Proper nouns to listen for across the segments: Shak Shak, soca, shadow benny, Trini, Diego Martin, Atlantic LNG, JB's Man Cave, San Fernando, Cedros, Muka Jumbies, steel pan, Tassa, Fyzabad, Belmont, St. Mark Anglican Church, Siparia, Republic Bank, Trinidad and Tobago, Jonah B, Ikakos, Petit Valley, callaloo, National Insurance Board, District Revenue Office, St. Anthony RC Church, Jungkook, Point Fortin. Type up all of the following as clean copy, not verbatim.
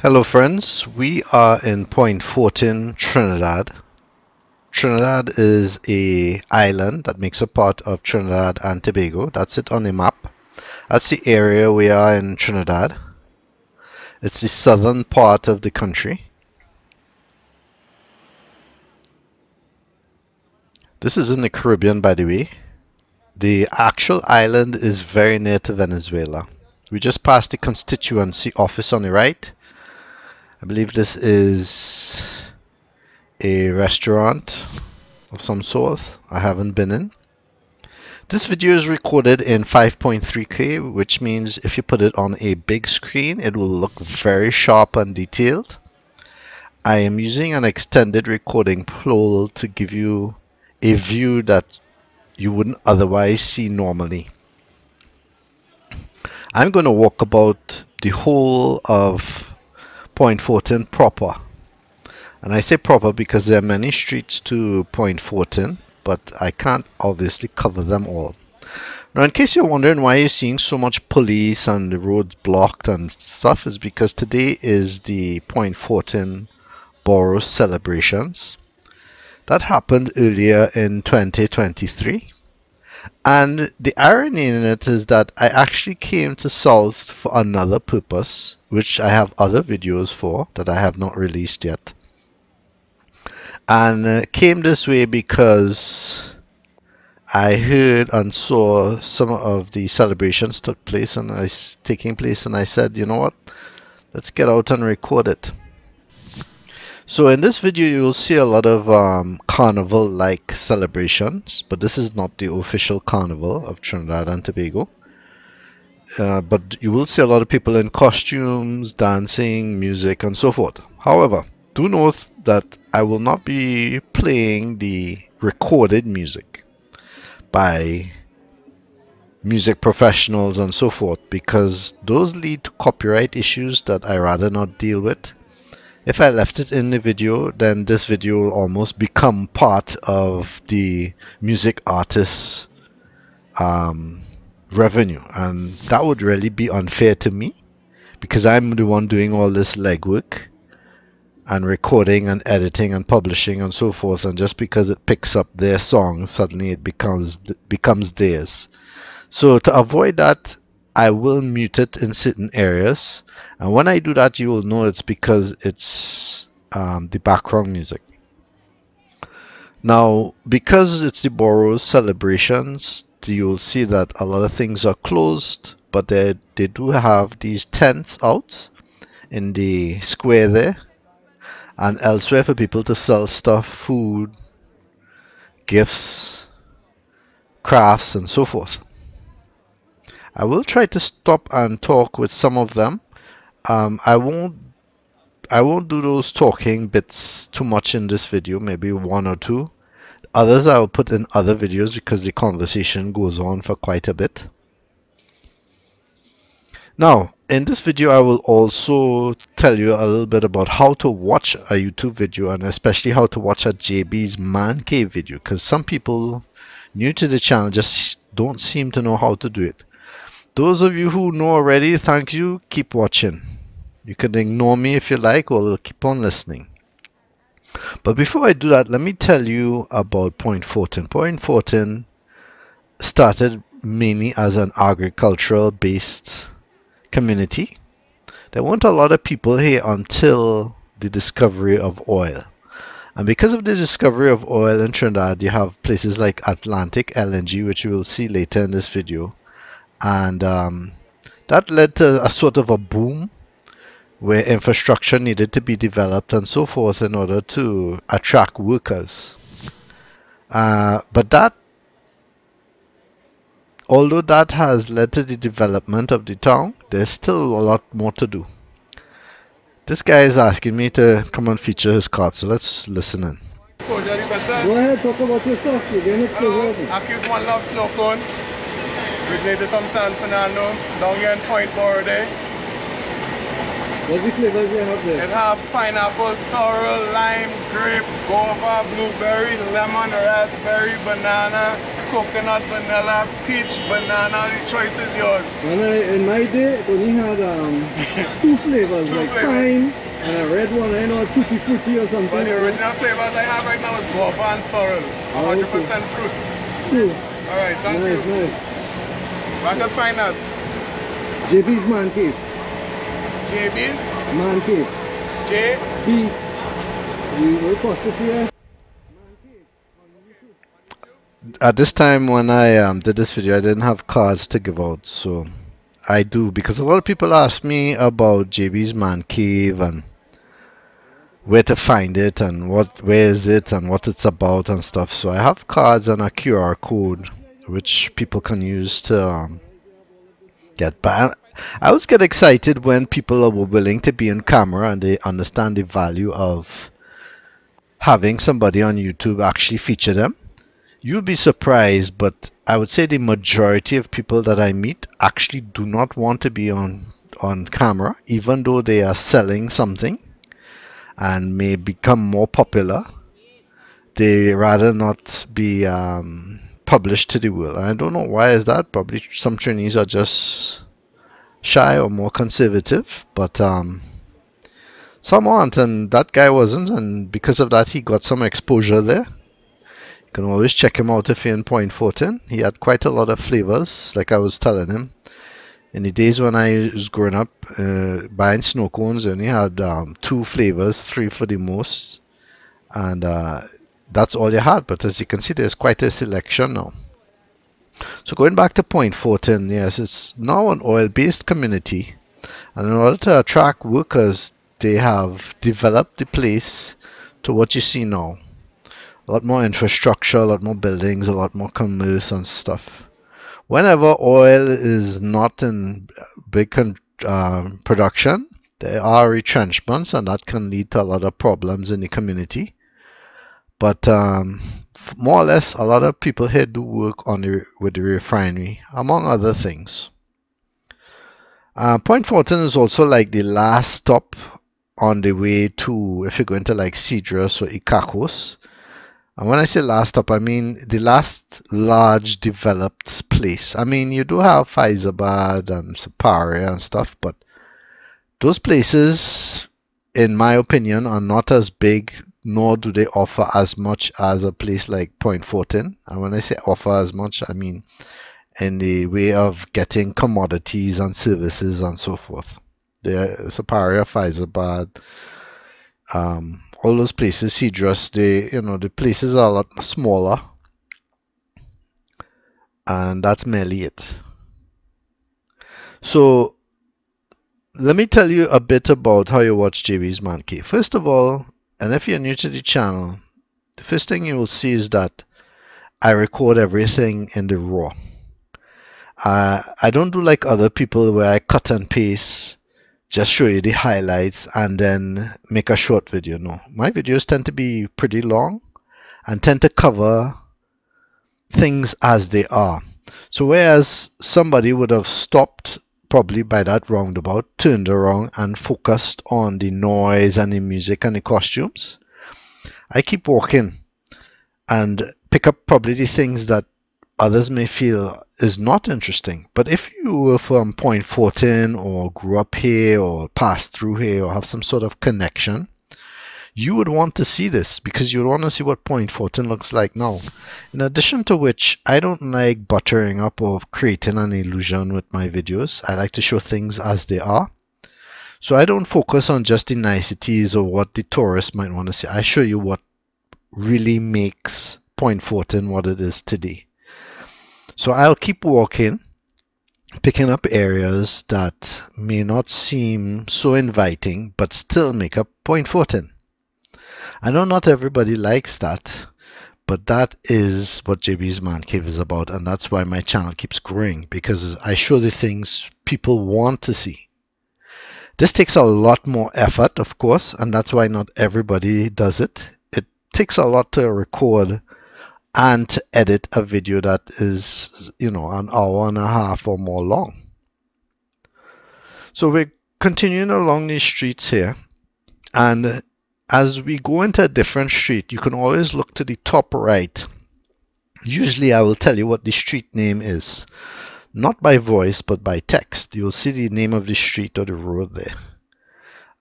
Hello friends, we are in Point Fortin, Trinidad. Trinidad is an island that makes a part of Trinidad and Tobago. That's it on the map. That's the area we are in Trinidad. It's the southern part of the country. This is in the Caribbean, by the way. The actual island is very near to Venezuela. We just passed the constituency office on the right. I believe this is a restaurant of some sort I haven't been in. This video is recorded in 5.3K, which means if you put it on a big screen, it will look very sharp and detailed. I am using an extended recording pole to give you a view that you wouldn't otherwise see normally. I'm going to walk about the whole of Point Fortin proper, and I say proper because there are many streets to Point Fortin, but I can't obviously cover them all. Now, in case you're wondering why you're seeing so much police and the roads blocked and stuff, is because today is the Point Fortin Borough celebrations. That happened earlier in 2023, and the irony in it is that I actually came to South for another purpose, which I have other videos for that I have not released yet, and came this way because I heard and saw some of the celebrations taking place, and I said, you know what, let's get out and record it. So in this video you'll see a lot of carnival-like celebrations, but this is not the official carnival of Trinidad and Tobago. But you will see a lot of people in costumes, dancing, music, and so forth. However, do note that I will not be playing the recorded music by music professionals and so forth, because those lead to copyright issues that I rather not deal with. If I left it in the video, then this video will almost become part of the music artist's revenue, and that would really be unfair to me, because I'm the one doing all this legwork and recording and editing and publishing and so forth, and just because it picks up their song, suddenly it becomes theirs. So to avoid that, I will mute it in certain areas, and when I do that you will know it's because it's the background music. Now, because it's the borough celebrations, you'll see that a lot of things are closed, but they do have these tents out in the square there and elsewhere for people to sell stuff, food, gifts, crafts, and so forth. I will try to stop and talk with some of them. I won't do those talking bits too much in this video, maybe one or two. Others I will put in other videos because the conversation goes on for quite a bit. Now, in this video I will also tell you a little bit about how to watch a YouTube video, and especially how to watch a JB's Man Cave video, because some people new to the channel just don't seem to know how to do it. Those of you who know already, thank you, keep watching. You can ignore me if you like, or keep on listening. But before I do that, let me tell you about Point Fortin. Point Fortin started mainly as an agricultural based community. There weren't a lot of people here until the discovery of oil. And because of the discovery of oil in Trinidad, you have places like Atlantic LNG, which you will see later in this video. And that led to a sort of a boom, where infrastructure needed to be developed and so forth in order to attract workers. But that, although that has led to the development of the town, there's still a lot more to do. This guy is asking me to come and feature his card, so let's listen in. Go ahead, talk about your stuff. You're doing it. Accused one love snow cone, originated from San Fernando, down here in Point Fortin. What flavors do you have there? It have pineapple, sorrel, lime, grape, guava, blueberry, lemon, raspberry, banana, coconut, vanilla, peach, banana, the choice is yours. Well, in my day, it only had two flavors, pine and a red one, I know, tutti frutti or something. But the original flavors I have right now is guava and sorrel, 100% fruit. Cool. Alright, thank you. Nice. Where I can find out? JB's Man Cave. JB's? Man Cave. J? B. You apostrophe S. At this time when I did this video, I didn't have cards to give out, so I do, because a lot of people ask me about JB's Man Cave and where to find it and where is it and what it's about and stuff. So I have cards and a QR code which people can use to get by. I always get excited when people are willing to be in camera and they understand the value of having somebody on YouTube actually feature them. You'll be surprised, but I would say the majority of people that I meet actually do not want to be on camera, even though they are selling something and may become more popular. They rather not be published to the world. And I don't know why is that. Probably some trainees are just shy or more conservative, but some aren't, and that guy wasn't, and because of that he got some exposure there. You can always check him out if you're in Point Fortin. He had quite a lot of flavors, like I was telling him. In the days when I was growing up, buying snow cones, and he had 2 flavors, 3 for the most, and that's all you had. But as you can see, there's quite a selection now. So going back to Point Fortin, yes, it's now an oil-based community, and in order to attract workers, they have developed the place to what you see now. A lot more infrastructure, a lot more buildings, a lot more commerce and stuff. Whenever oil is not in big production, there are retrenchments, and that can lead to a lot of problems in the community. But more or less, a lot of people here do work on with the refinery, among other things. Point Fortin is also like the last stop on the way to, if you're going to like Cedros or Ikakos. And when I say last stop, I mean the last large developed place. I mean, you do have Fyzabad and Siparia and stuff, but those places, in my opinion, are not as big, nor do they offer as much as a place like Point Fortin. And when I say offer as much, I mean in the way of getting commodities and services and so forth. Siparia, Fyzabad, all those places, Cedros, the places are a lot smaller, and that's merely it. So let me tell you a bit about how you watch JB's Man Cave. First of all, and if you're new to the channel, the first thing you will see is that I record everything in the raw. I don't do like other people where I cut and paste, just show you the highlights and then make a short video. No, my videos tend to be pretty long and tend to cover things as they are. So whereas somebody would have stopped probably by that roundabout, turned around and focused on the noise and the music and the costumes, I keep walking and pick up probably the things that others may feel is not interesting. But if you were from Point Fortin or grew up here or passed through here or have some sort of connection, you would want to see this because you would want to see what Point Fortin looks like now. In addition to which, I don't like buttering up or creating an illusion with my videos. I like to show things as they are. So I don't focus on just the niceties or what the tourists might want to see. I show you what really makes Point Fortin what it is today. So I'll keep walking, picking up areas that may not seem so inviting, but still make up Point Fortin. I know not everybody likes that, but that is what JB's Man Cave is about, and that's why my channel keeps growing, because I show the things people want to see. This takes a lot more effort, of course, and that's why not everybody does it. It takes a lot to record and to edit a video that is, you know, 1.5 hours or more long. So we're continuing along these streets here, and as we go into a different street, you can always look to the top right Usually I will tell you what the street name is, not by voice but by text. You'll see the name of the street or the road there.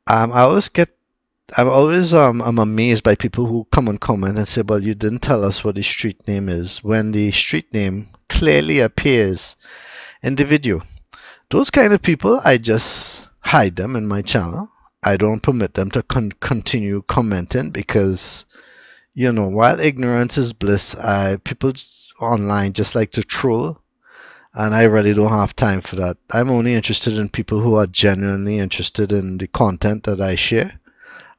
I'm amazed by people who come and comment and say, well, you didn't tell us what the street name is, when the street name clearly appears in the video. Those kind of people, I just hide them in my channel. I don't permit them to continue commenting because, you know, while ignorance is bliss, people online just like to troll, and I really don't have time for that. I'm only interested in people who are genuinely interested in the content that I share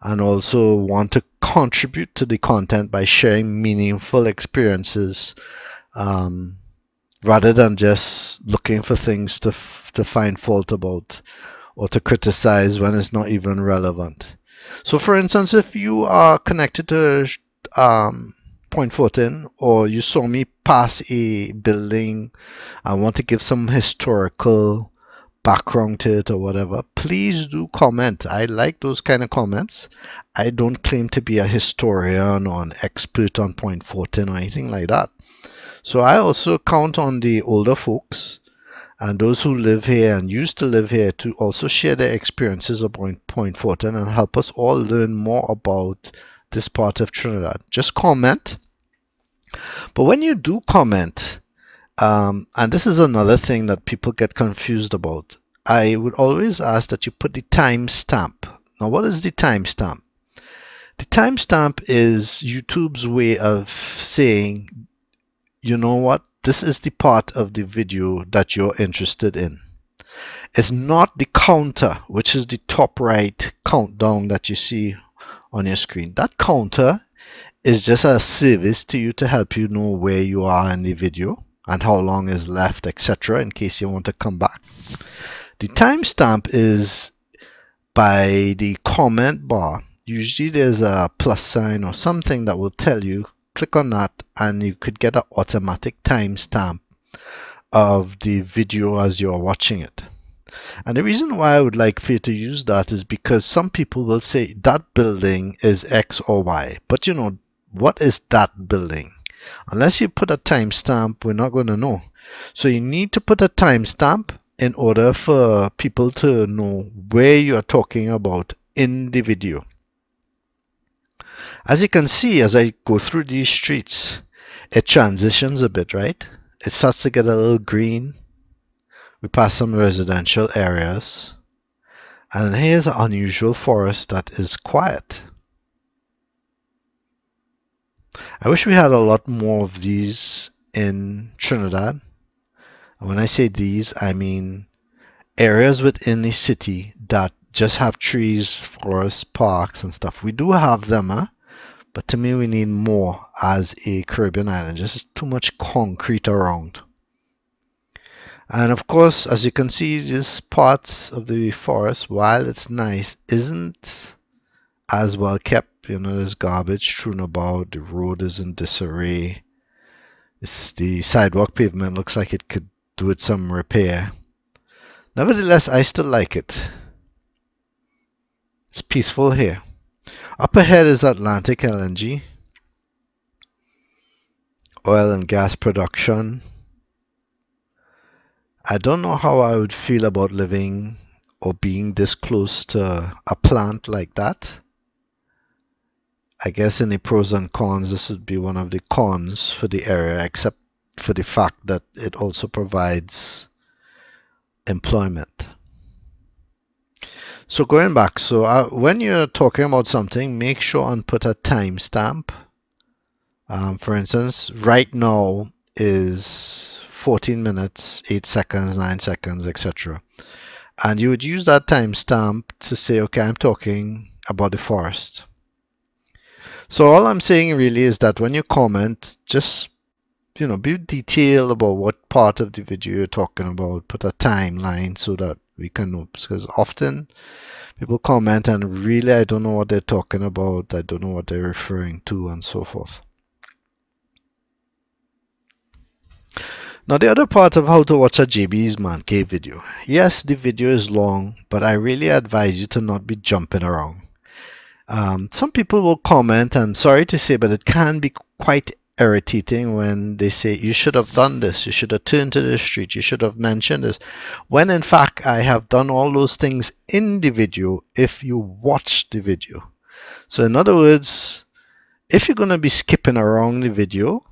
and also want to contribute to the content by sharing meaningful experiences rather than just looking for things to find fault about or to criticize when it's not even relevant. So, for instance, if you are connected to Point Fortin, or you saw me pass a building, I want to give some historical background to it or whatever, please do comment. I like those kind of comments. I don't claim to be a historian or an expert on Point Fortin or anything like that. So I also count on the older folks and those who live here and used to live here to also share their experiences about Point Fortin and help us all learn more about this part of Trinidad. Just comment. But when you do comment, and this is another thing that people get confused about, I would always ask that you put the timestamp. Now, what is the timestamp? The timestamp is YouTube's way of saying, you know what, this is the part of the video that you're interested in. It's not the counter, which is the top right countdown that you see on your screen. That counter is just a service to you to help you know where you are in the video and how long is left, etc., in case you want to come back. The timestamp is by the comment bar. Usually there's a plus sign or something that will tell you, click on that, and you could get an automatic timestamp of the video as you're watching it. And the reason why I would like for you to use that is because some people will say that building is X or Y, but you know, what is that building? Unless you put a timestamp, we're not going to know. So you need to put a timestamp in order for people to know where you are talking about in the video. As you can see, as I go through these streets, it transitions a bit, right? It starts to get a little green. We pass some residential areas, and here's an unusual forest that is quiet. I wish we had a lot more of these in Trinidad. And when I say these, I mean areas within the city that just have trees, forests, parks, and stuff. We do have them, huh? But to me, we need more as a Caribbean island. Just too much concrete around. And of course, as you can see, this part of the forest, while it's nice, isn't as well kept. You know, there's garbage strewn about, the road is in disarray. The sidewalk pavement looks like it could do with some repair. Nevertheless, I still like it. It's peaceful here. Up ahead is Atlantic LNG, oil and gas production. I don't know how I would feel about living or being this close to a plant like that. I guess in the pros and cons, this would be one of the cons for the area, except for the fact that it also provides employment. So going back, so when you're talking about something, make sure and put a timestamp. For instance, right now is 14 minutes, 8 seconds, 9 seconds, etc. And you would use that timestamp to say, okay, I'm talking about the forest. So all I'm saying really is that when you comment, just, you know, be detailed about what part of the video you're talking about, put a timeline so that we can know, because often people comment and really I don't know what they're talking about, I don't know what they're referring to, and so forth. Now, the other part of how to watch a JB's Man Cave video. Yes, the video is long, but I really advise you to not be jumping around. Some people will comment, and sorry to say, but it can be quite irritating when they say, you should have done this, you should have turned to this street, you should have mentioned this, when in fact I have done all those things in the video if you watch the video. So in other words, if you're going to be skipping around the video,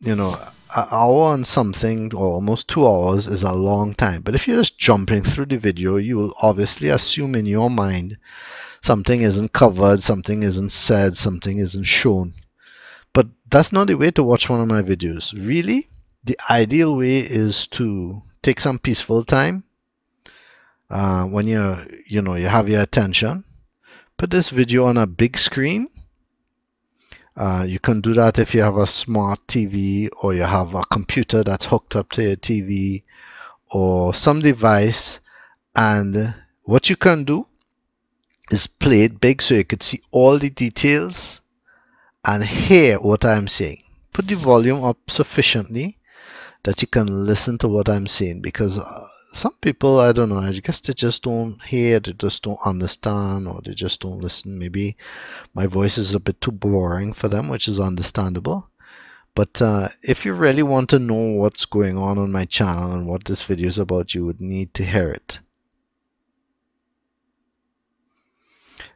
you know, an hour on something or almost 2 hours is a long time. But if you're just jumping through the video, you will obviously assume in your mind something isn't covered, something isn't said, something isn't shown. But that's not the way to watch one of my videos. Really, the ideal way is to take some peaceful time when you're, you know, you have your attention. Put this video on a big screen. You can do that if you have a smart TV or you have a computer that's hooked up to your TV or some device. And what you can do is play it big so you could see all the details and hear what I'm saying. Put the volume up sufficiently that you can listen to what I'm saying, because some people, I don't know, I guess they just don't hear, they just don't understand, or they just don't listen. Maybe my voice is a bit too boring for them, which is understandable. But if you really want to know what's going on my channel and what this video is about, you would need to hear it.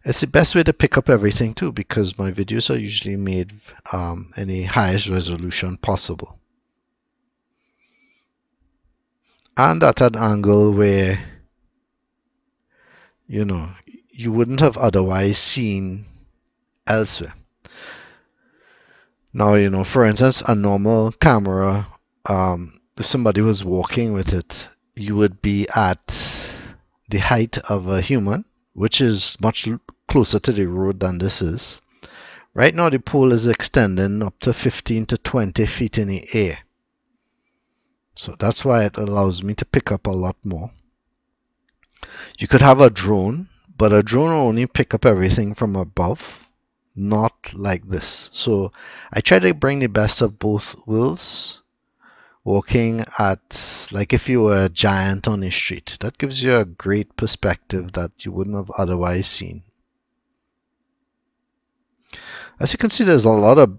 It's the best way to pick up everything too, because my videos are usually made in the highest resolution possible. And at an angle where, you know, you wouldn't have otherwise seen elsewhere. Now, you know, for instance, a normal camera, if somebody was walking with it, you would be at the height of a human, which is much closer to the road than this is. Right now, the pole is extending up to 15 to 20 feet in the air. So that's why it allows me to pick up a lot more. You could have a drone, but a drone will only pick up everything from above, not like this. So I try to bring the best of both worlds, walking at, like if you were a giant on the street. That gives you a great perspective that you wouldn't have otherwise seen. As you can see, there's a lot of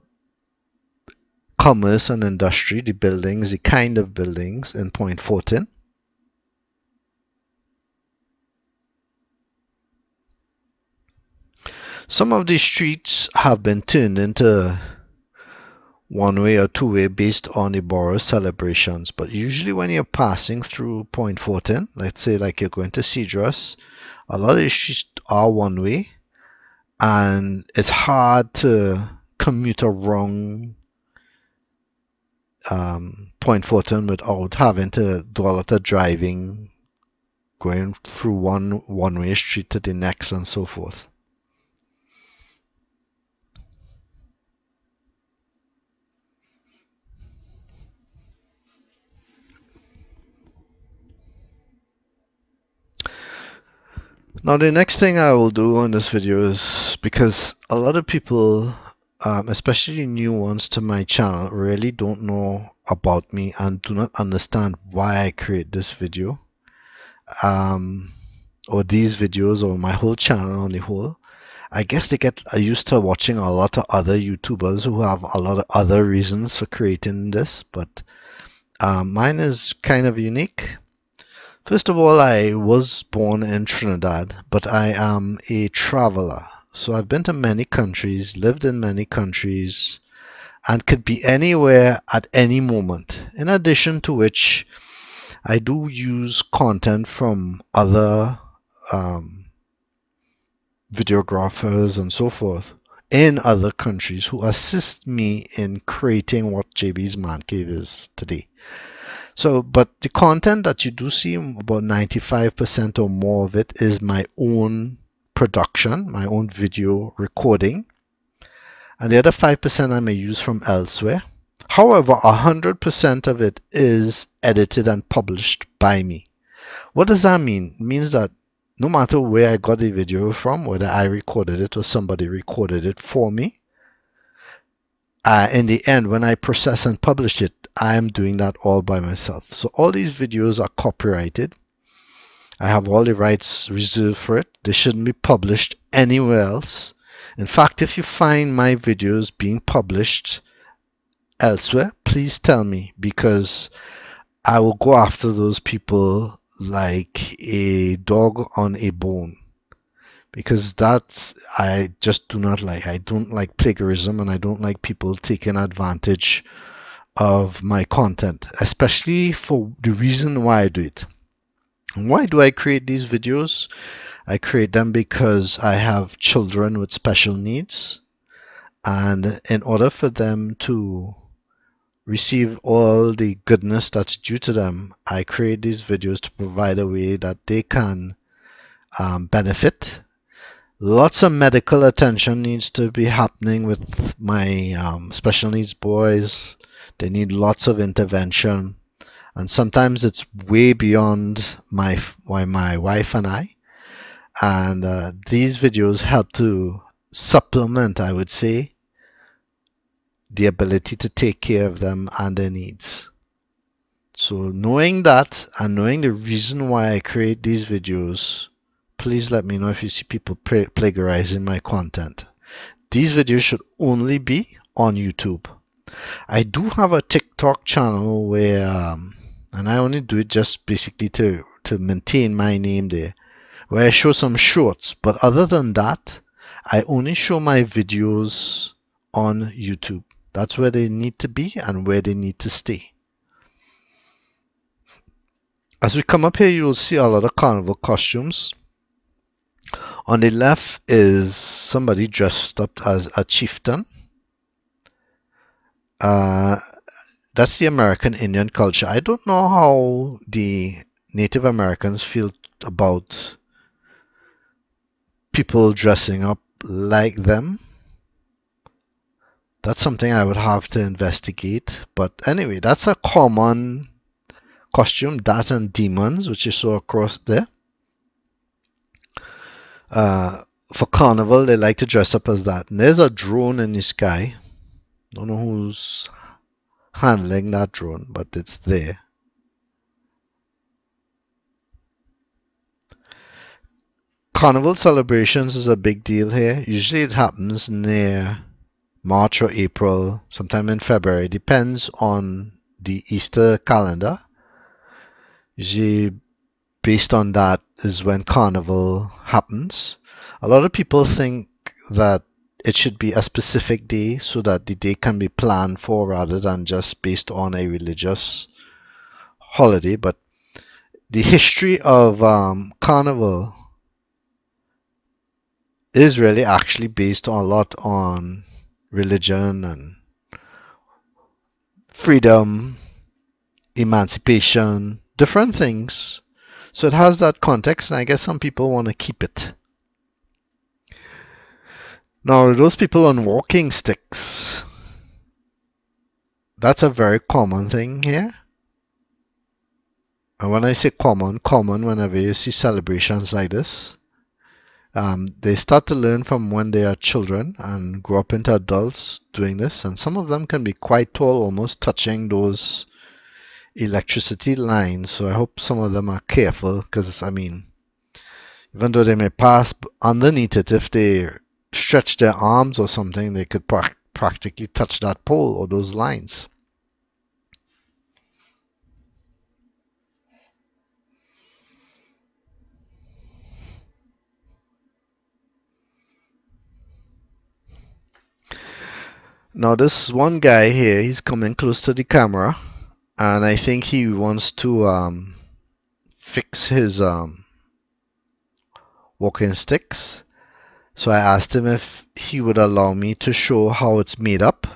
commerce and industry, the buildings, the kind of buildings in Point Fortin. Some of these streets have been turned into one-way or two-way based on the borough celebrations. But usually when you're passing through Point Fortin, let's say like you're going to Cedros, a lot of these streets are one-way and it's hard to commute around Point Fortin without having to do a lot of driving, going through one-way street to the next and so forth. Now the next thing I will do in this video is, because a lot of people, especially new ones to my channel, really don't know about me and do not understand why I create this video or these videos or my whole channel on the whole. I guess they get used to watching a lot of other YouTubers who have a lot of other reasons for creating this, but mine is kind of unique. First of all, I was born in Trinidad, but I am a traveler. So I've been to many countries, lived in many countries, and could be anywhere at any moment. In addition to which, I do use content from other videographers and so forth in other countries who assist me in creating what JB's Man Cave is today. So, but the content that you do see, about 95% or more of it is my own production, my own video recording, and the other 5% I may use from elsewhere. However, 100% of it is edited and published by me. What does that mean? It means that no matter where I got the video from, whether I recorded it or somebody recorded it for me, in the end, when I process and publish it, I am doing that all by myself. So all these videos are copyrighted. I have all the rights reserved for it. They shouldn't be published anywhere else. In fact, if you find my videos being published elsewhere, please tell me, because I will go after those people like a dog on a bone, because that's, I just do not like. I don't like plagiarism, and I don't like people taking advantage of my content, especially for the reason why I do it. Why do I create these videos? I create them because I have children with special needs, and in order for them to receive all the goodness that's due to them, I create these videos to provide a way that they can benefit. Lots of medical attention needs to be happening with my special needs boys. They need lots of intervention, and sometimes it's way beyond my wife and I. And these videos help to supplement, I would say, the ability to take care of them and their needs. So knowing that, and knowing the reason why I create these videos, please let me know if you see people plagiarizing my content. These videos should only be on YouTube. I do have a TikTok channel where, and I only do it just basically to maintain my name there, where I show some shorts, but other than that, I only show my videos on YouTube. That's where they need to be and where they need to stay. As we come up here, you will see a lot of carnival costumes. On the left is somebody dressed up as a chieftain. That's the American Indian culture. I don't know how the Native Americans feel about people dressing up like them. That's something I would have to investigate. But anyway, that's a common costume, that and demons, which you saw across there. For carnival, they like to dress up as that. And there's a drone in the sky. Don't know who's handling that drone, but it's there. Carnival celebrations is a big deal here. Usually it happens near March or April, sometime in February. Depends on the Easter calendar. Usually based on that is when carnival happens. A lot of people think that it should be a specific day so that the day can be planned for, rather than just based on a religious holiday. But the history of carnival is really actually based a lot on religion and freedom, emancipation, different things. So it has that context, and I guess some people want to keep it. Now, those people on walking sticks, that's a very common thing here. And when I say common, whenever you see celebrations like this, they start to learn from when they are children and grow up into adults doing this. And some of them can be quite tall, almost touching those electricity lines. So I hope some of them are careful, because, I mean, even though they may pass underneath it, if they stretch their arms or something, they could practically touch that pole or those lines. Now this one guy here, he's coming close to the camera, and I think he wants to fix his walking sticks. So I asked him if he would allow me to show how it's made up,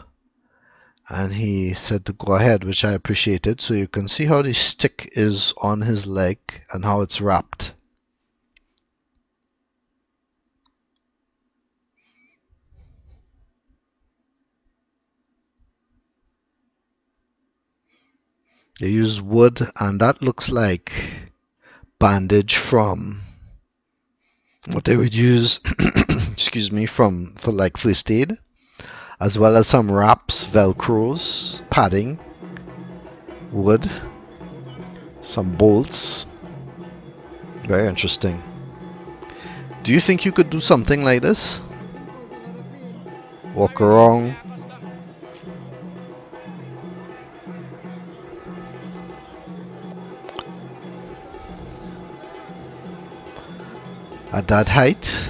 and he said to go ahead, which I appreciated. So you can see how the stick is on his leg and how it's wrapped. They use wood, and that looks like bandage from what they would use excuse me, for like first aid, as well as some wraps, velcros, padding, wood, some bolts. Very interesting. Do you think you could do something like this? Walk around, at that height,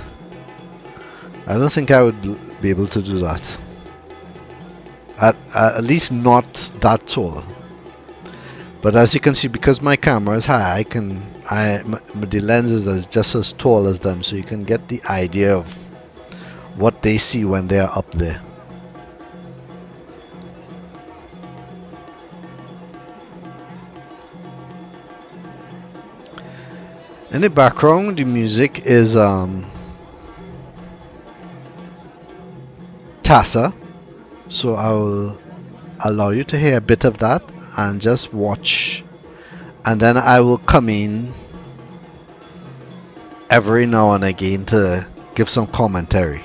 I don't think I would be able to do that. At least not that tall. But as you can see, because my camera is high, the lenses is just as tall as them, so you can get the idea of what they see when they are up there. In the background, the music is Tassa, so I will allow you to hear a bit of that and just watch, and then I will come in every now and again to give some commentary.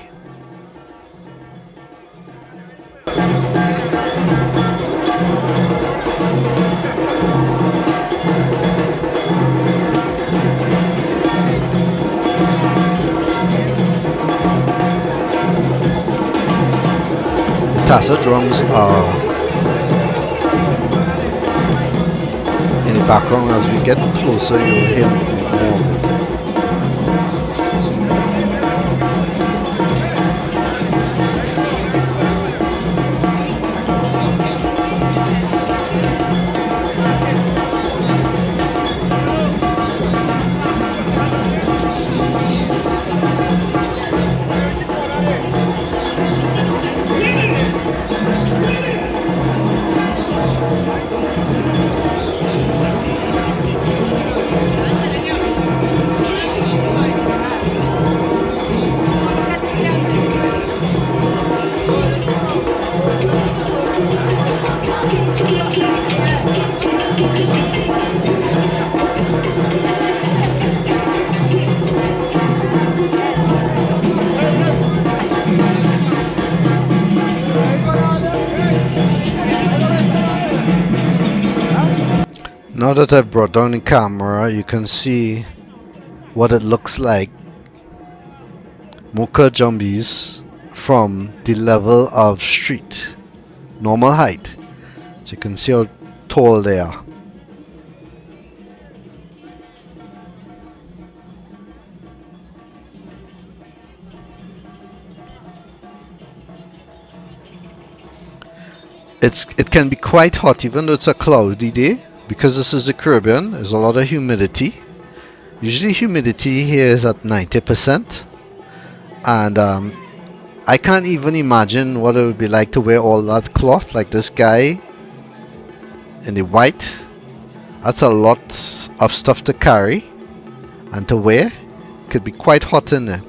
Tassa drums are in the background. As we get closer, you'll hear more of it. Now that I've brought down the camera, you can see what it looks like, Muka Jumbies, from the level of street, normal height. So you can see how tall they are. It can be quite hot, even though it's a cloudy day. Because this is the Caribbean, there's a lot of humidity. Usually humidity here is at 90%. And I can't even imagine what it would be like to wear all that cloth like this guy in the white. That's a lot of stuff to carry and to wear. It could be quite hot in there.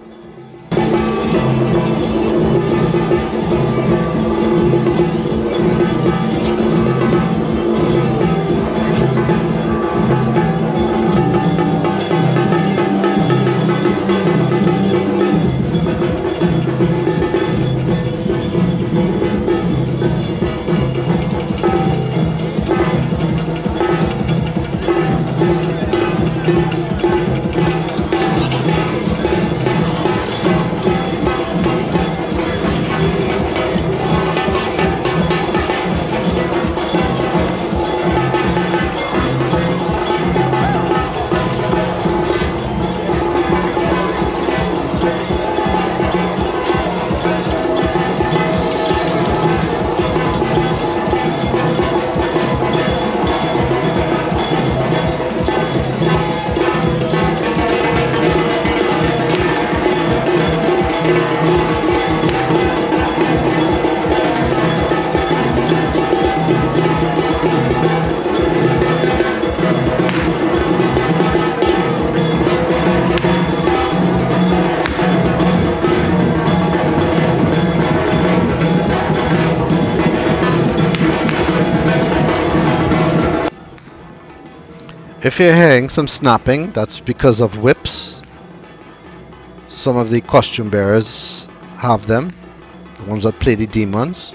If you're hearing some snapping, that's because of whips. Some of the costume bearers have them, the ones that play the demons.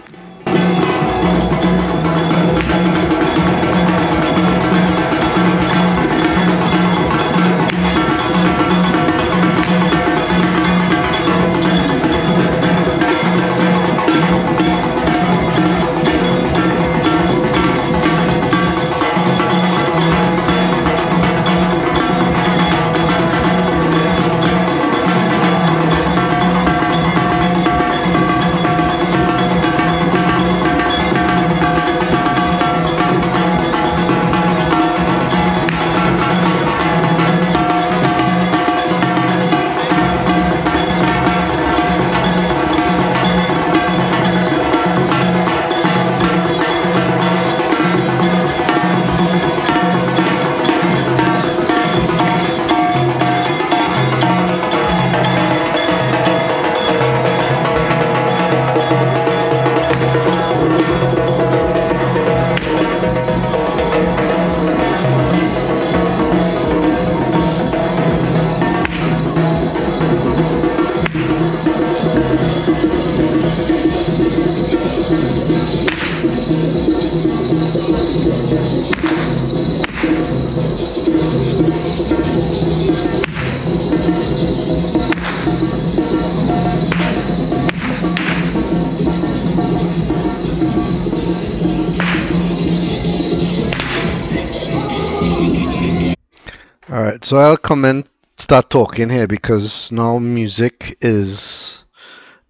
So I'll come and start talking here because now music is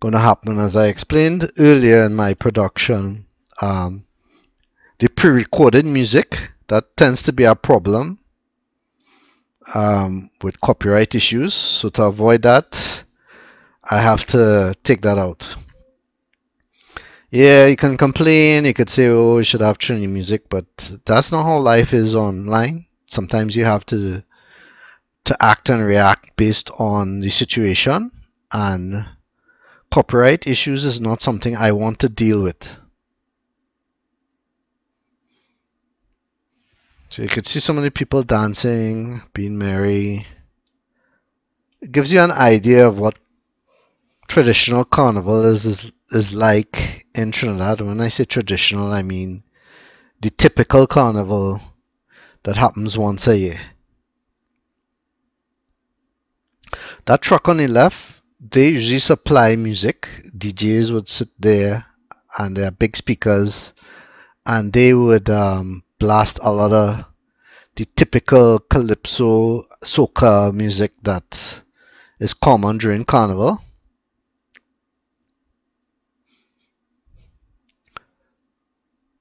going to happen. As I explained earlier in my production, the pre-recorded music, that tends to be a problem with copyright issues. So to avoid that, I have to take that out. Yeah, you can complain, you could say, oh, you should have Trinity music, but that's not how life is online. Sometimes you have to act and react based on the situation, and copyright issues is not something I want to deal with. So you could see so many people dancing, being merry. It gives you an idea of what traditional carnival is like in Trinidad. When I say traditional, I mean the typical carnival that happens once a year. That truck on the left, they usually supply music. DJs would sit there and their big speakers, and they would blast a lot of the typical calypso, soca music that is common during carnival.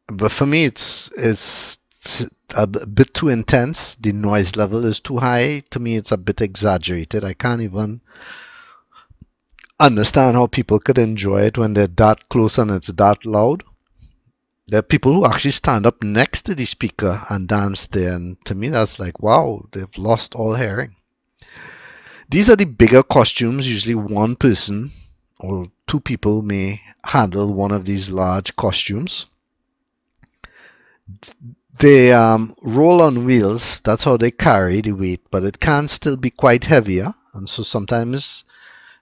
But for me, it's a bit too intense. The noise level is too high. To me, it's a bit exaggerated. I can't even understand how people could enjoy it when they're that close and it's that loud. There are people who actually stand up next to the speaker and dance there, and to me that's like, wow, they've lost all hearing. These are the bigger costumes. Usually one person or two people may handle one of these large costumes. They roll on wheels. That's how they carry the weight, but it can still be quite heavier, and so sometimes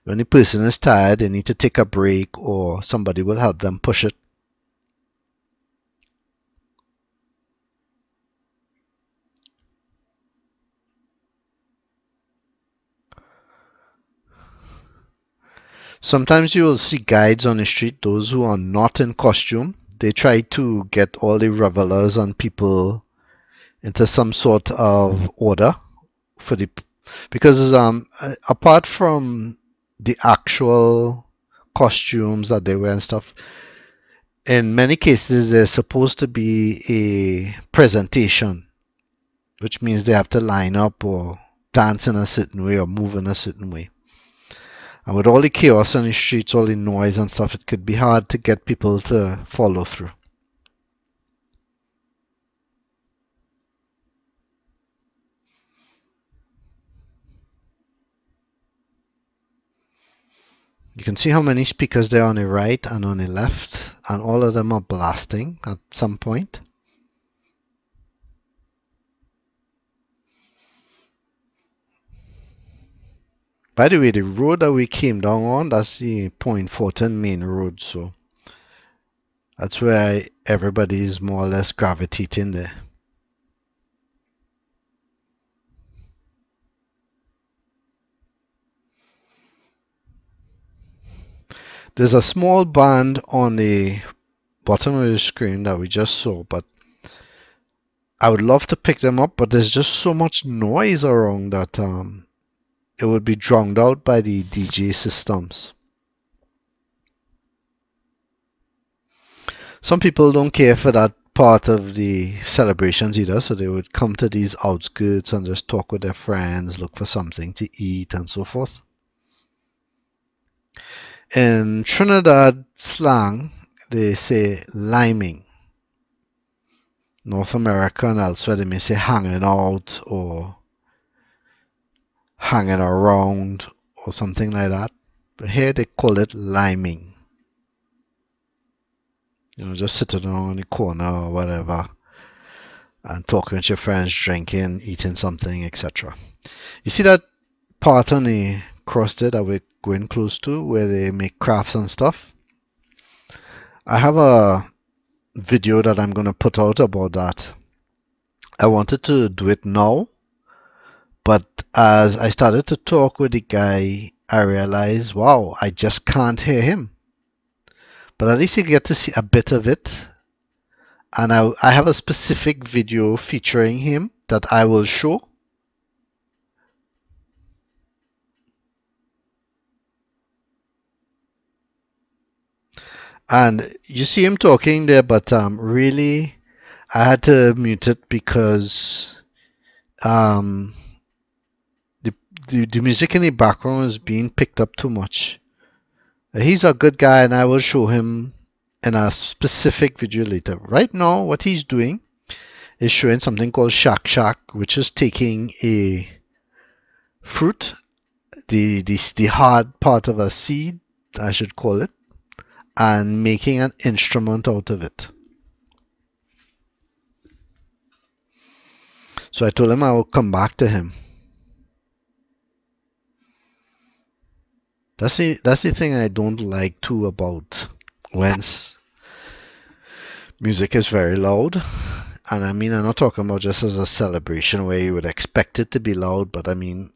when the person is tired, they need to take a break or somebody will help them push it. Sometimes you will see guides on the street, those who are not in costume. They try to get all the revelers and people into some sort of order for the, because apart from the actual costumes that they wear and stuff, in many cases there's supposed to be a presentation, which means they have to line up or dance in a certain way or move in a certain way. And with all the chaos on the streets, all the noise and stuff, it could be hard to get people to follow through. You can see how many speakers there are on the right and on the left, and all of them are blasting at some point. By the way, the road that we came down on, that's the Point Fortin main road, so that's where everybody is more or less gravitating there. There's a small band on the bottom of the screen that we just saw, but I would love to pick them up, but there's just so much noise around that it would be drowned out by the DJ systems. Some people don't care for that part of the celebrations either, so they would come to these outskirts and just talk with their friends, look for something to eat and so forth. In Trinidad slang, they say liming. North America and elsewhere, they may say hanging out or hanging around or something like that, but here they call it liming. You know, just sitting on the corner or whatever and talking with your friends, drinking, eating something, etc. You see that part on the cross there that we're going close to where they make crafts and stuff? I have a video that I'm going to put out about that. I wanted to do it now, but as I started to talk with the guy, I realized, wow, I just can't hear him. But at least you get to see a bit of it. And I have a specific video featuring him that I will show And you see him talking there, but really, I had to mute it because the music in the background is being picked up too much. He's a good guy, and I will show him in a specific video later. Right now, what he's doing is showing something called Shak Shak, which is taking a fruit, the hard part of a seed, I should call it, and making an instrument out of it. So I told him I will come back to him. That's the thing I don't like too about when music is very loud. And I mean, I'm not talking about just as a celebration where you would expect it to be loud, but I mean,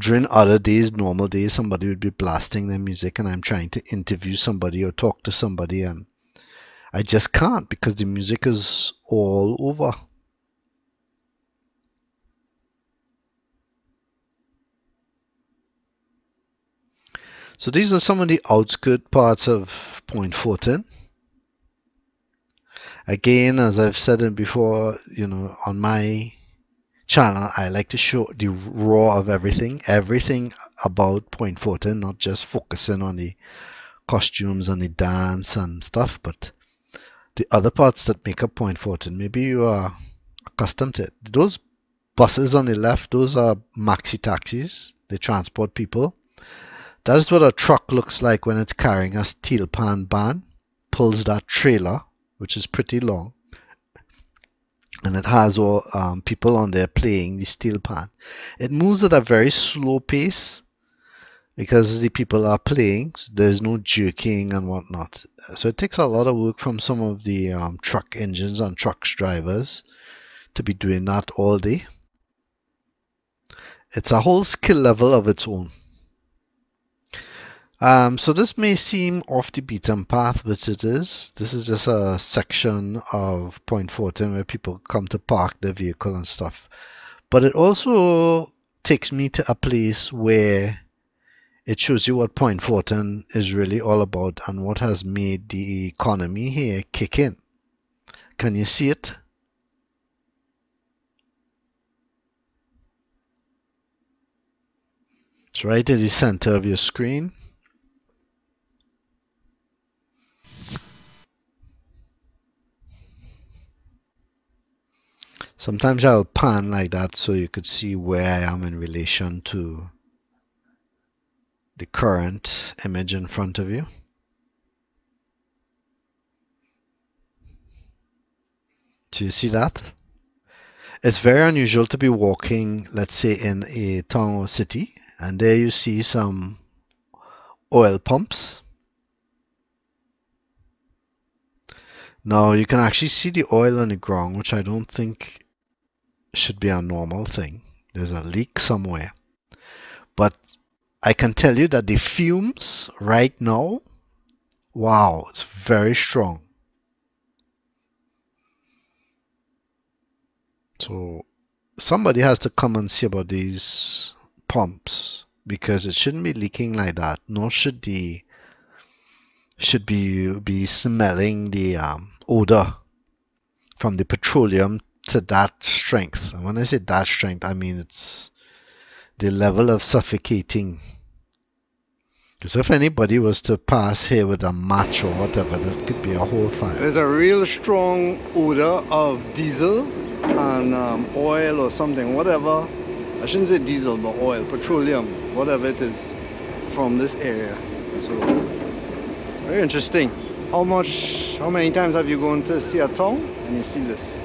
during other days, normal days, somebody would be blasting their music and I'm trying to interview somebody or talk to somebody and I just can't because the music is all over. So these are some of the outskirt parts of Point Fortin. Again, as I've said before, you know, on my channel, I like to show the raw of everything, everything about Point Fortin, not just focusing on the costumes and the dance and stuff, but the other parts that make up Point Fortin. Maybe you are accustomed to it. Those buses on the left, those are maxi taxis. They transport people. That's what a truck looks like when it's carrying a steel pan ban, pulls that trailer, which is pretty long, and it has all people on there playing the steel pan. It moves at a very slow pace because the people are playing, so there's no jerking and whatnot. So it takes a lot of work from some of the truck engines and truck drivers to be doing that all day. It's a whole skill level of its own. So this may seem off the beaten path, which it is. This is just a section of Point Fortin where people come to park their vehicle and stuff. But it also takes me to a place where it shows you what Point Fortin is really all about and what has made the economy here kick in. Can you see it? It's right in the center of your screen. Sometimes I'll pan like that so you could see where I am in relation to the current image in front of you. Do you see that? It's very unusual to be walking, let's say, in a town or city, and there you see some oil pumps. Now you can actually see the oil on the ground, which I don't think should be a normal thing. There's a leak somewhere, but I can tell you that the fumes right now, wow, it's very strong. So somebody has to come and see about these pumps because it shouldn't be leaking like that, nor should the be smelling the odor from the petroleum to that strength. And when I say that strength, I mean it's the level of suffocating. Because if anybody was to pass here with a match or whatever, that could be a whole fire. There's a real strong odor of diesel and oil or something, whatever. I shouldn't say diesel, but oil, petroleum, whatever it is from this area. So very interesting. How many times have you gone to see a town and you see this?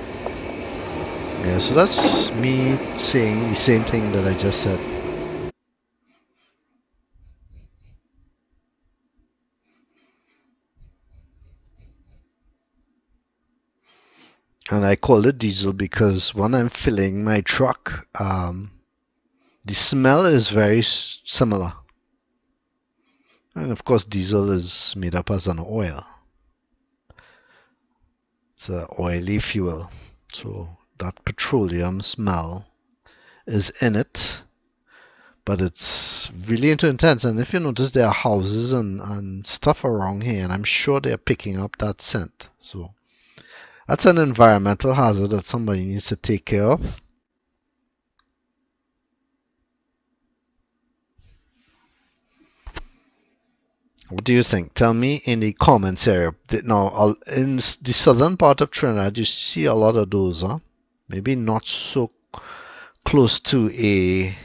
Yeah, so that's me saying the same thing that I just said. And I call it diesel because when I'm filling my truck, the smell is very similar. And of course, diesel is made up as an oil. It's an oily fuel. So that petroleum smell is in it. But it's really intense. And if you notice, there are houses and stuff around here, and I'm sure they're picking up that scent. So that's an environmental hazard that somebody needs to take care of. What do you think? Tell me in the comments area. Now, in the southern part of Trinidad, you see a lot of those, huh? Maybe not so close to a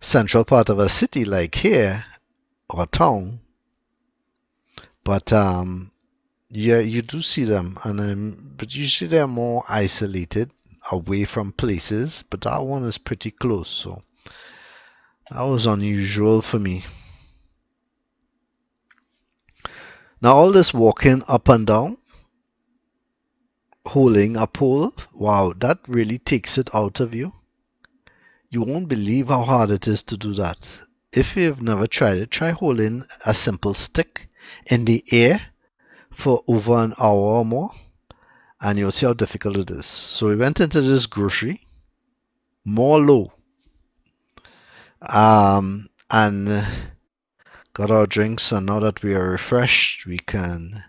central part of a city like here or a town, but yeah, you do see them, and but usually they're more isolated, away from places. But that one is pretty close, so that was unusual for me. Now all this walking up and down, holding a pole, wow, that really takes it out of you. You won't believe how hard it is to do that. If you've never tried it, try holding a simple stick in the air for over an hour or more, and you'll see how difficult it is. So we went into this grocery, more low, and got our drinks, and now that we are refreshed, we can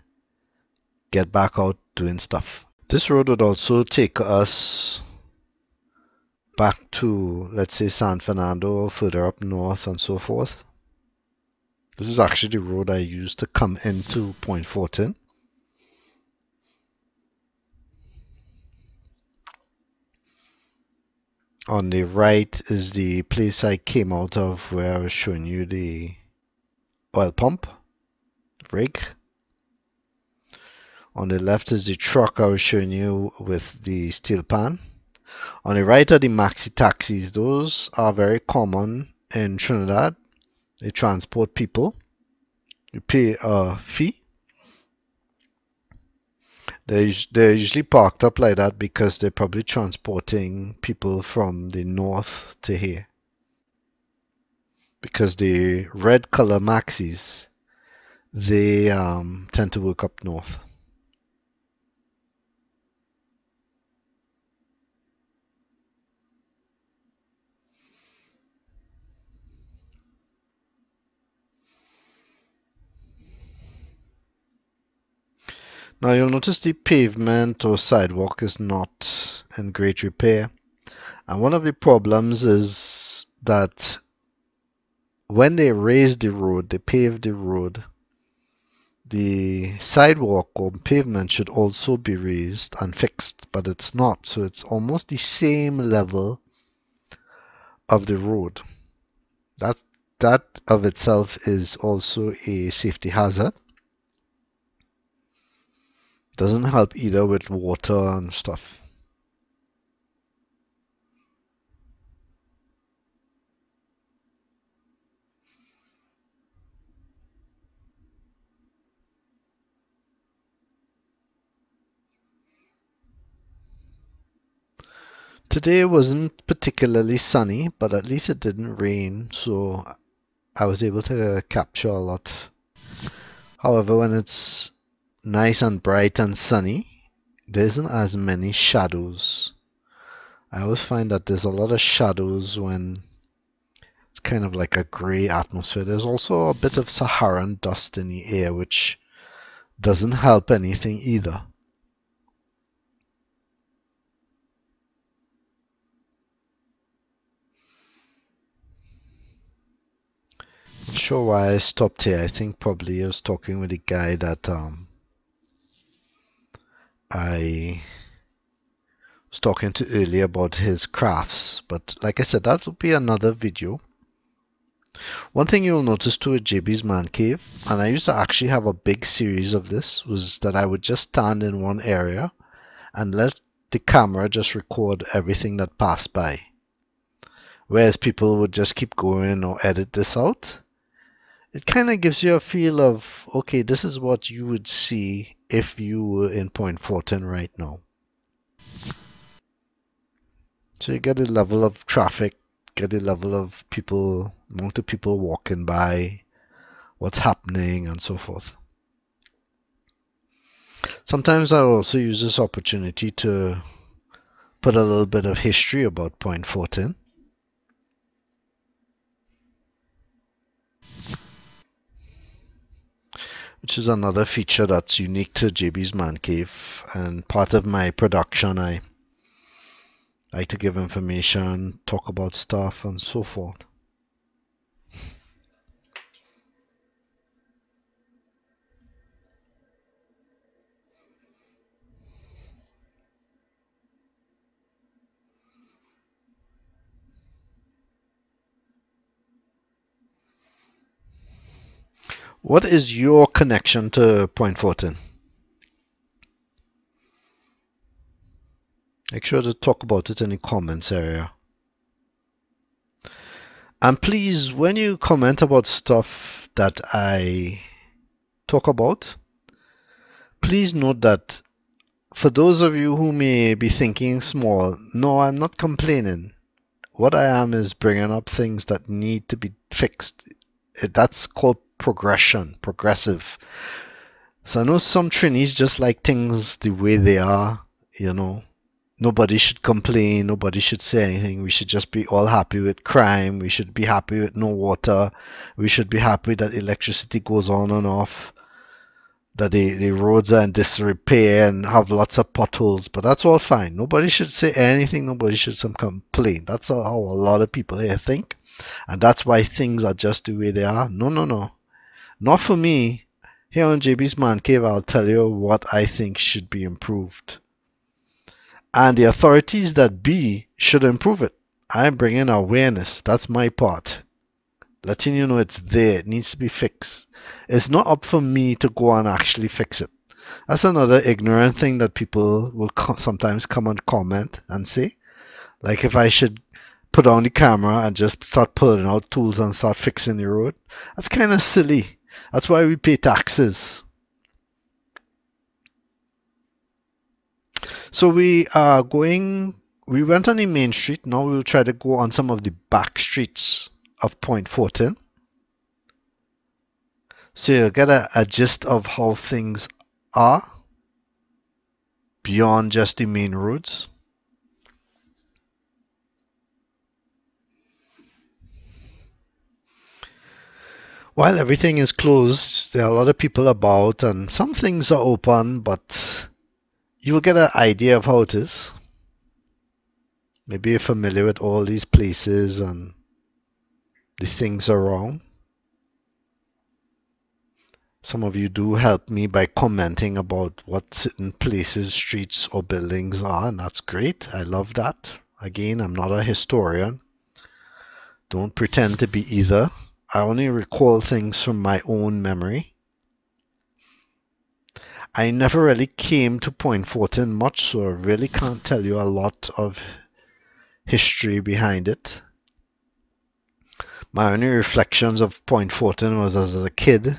get back out doing stuff. This road would also take us back to, let's say, San Fernando, further up north and so forth. This is actually the road I used to come into Point Fortin. On the right is the place I came out of where I was showing you the oil pump rig. On the left is the truck I was showing you with the steel pan. On the right are the maxi taxis. Those are very common in Trinidad. They transport people. You pay a fee. They're usually parked up like that because they're probably transporting people from the north to here. Because the red color maxis, they tend to work up north. Now you'll notice the pavement or sidewalk is not in great repair, and one of the problems is that when they raised the road, they paved the road, the sidewalk or pavement should also be raised and fixed, but it's not, so it's almost the same level of the road. That of itself is also a safety hazard. Doesn't help either with water and stuff. Today wasn't particularly sunny, but at least it didn't rain, so I was able to capture a lot. However, when it's nice and bright and sunny, there isn't as many shadows. I always find that there's a lot of shadows when it's kind of like a gray atmosphere. There's also a bit of Saharan dust in the air, which doesn't help anything either. I'm not sure why I stopped here. I think probably I was talking with the guy that I was talking to earlier about his crafts, but like I said, that will be another video. One thing you'll notice too at JB's Man Cave, and I used to actually have a big series of this, was that I would just stand in one area and let the camera just record everything that passed by, whereas people would just keep going or edit this out. It kind of gives you a feel of, okay, this is what you would see if you were in Point Fortin right now. So you get a level of traffic, get a level of people, amount of people walking by, what's happening and so forth. Sometimes I also use this opportunity to put a little bit of history about Point Fortin. which is another feature that's unique to JB's Man Cave. And part of my production, I like to give information, talk about stuff and so forth. What is your connection to Point Fortin? Make sure to talk about it in the comments area. And please, when you comment about stuff that I talk about, please note that for those of you who may be thinking small, no, I'm not complaining. What I am is bringing up things that need to be fixed. That's called progression, progressive. So I know some trainees just like things the way they are, you know. Nobody should complain, nobody should say anything. We should just be all happy with crime, we should be happy with no water, we should be happy that electricity goes on and off, that the roads are in disrepair and have lots of potholes, but that's all fine. Nobody should say anything, nobody should complain. That's how a lot of people here think, and that's why things are just the way they are. No, no, no. Not for me. Here on JB's Man Cave, I'll tell you what I think should be improved. And the authorities that be should improve it. I'm bringing awareness. That's my part. Letting you know it's there. It needs to be fixed. It's not up for me to go and actually fix it. That's another ignorant thing that people will sometimes come and comment and say. Like if I should put on the camera and just start pulling out tools and start fixing the road. That's kind of silly. That's why we pay taxes. So we are going, we went on the main street. Now we'll try to go on some of the back streets of Point Fortin. So you'll get a gist of how things are beyond just the main roads. While everything is closed, there are a lot of people about and some things are open, but you will get an idea of how it is. Maybe you're familiar with all these places and the things around. Some of you do help me by commenting about what certain places, streets or buildings are, and that's great. I love that. Again, I'm not a historian. Don't pretend to be either. I only recall things from my own memory. I never really came to Point Fortin much, so I really can't tell you a lot of history behind it. My only reflections of Point Fortin was as a kid,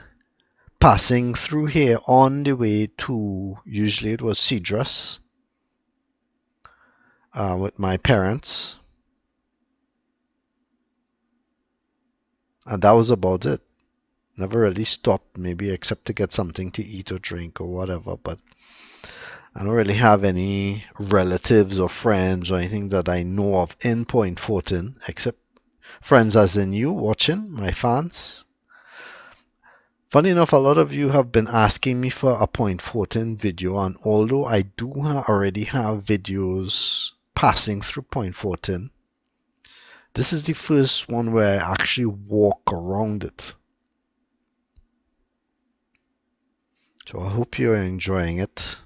passing through here on the way to, usually it was Cedros, with my parents. And that was about it. Never really stopped, maybe except to get something to eat or drink or whatever, but I don't really have any relatives or friends or anything that I know of in Point Fortin, except friends as in you watching, my fans. Funny enough, a lot of you have been asking me for a Point Fortin video, and although I do already have videos passing through Point Fortin, this is the first one where I actually walk around it. So I hope you're enjoying it,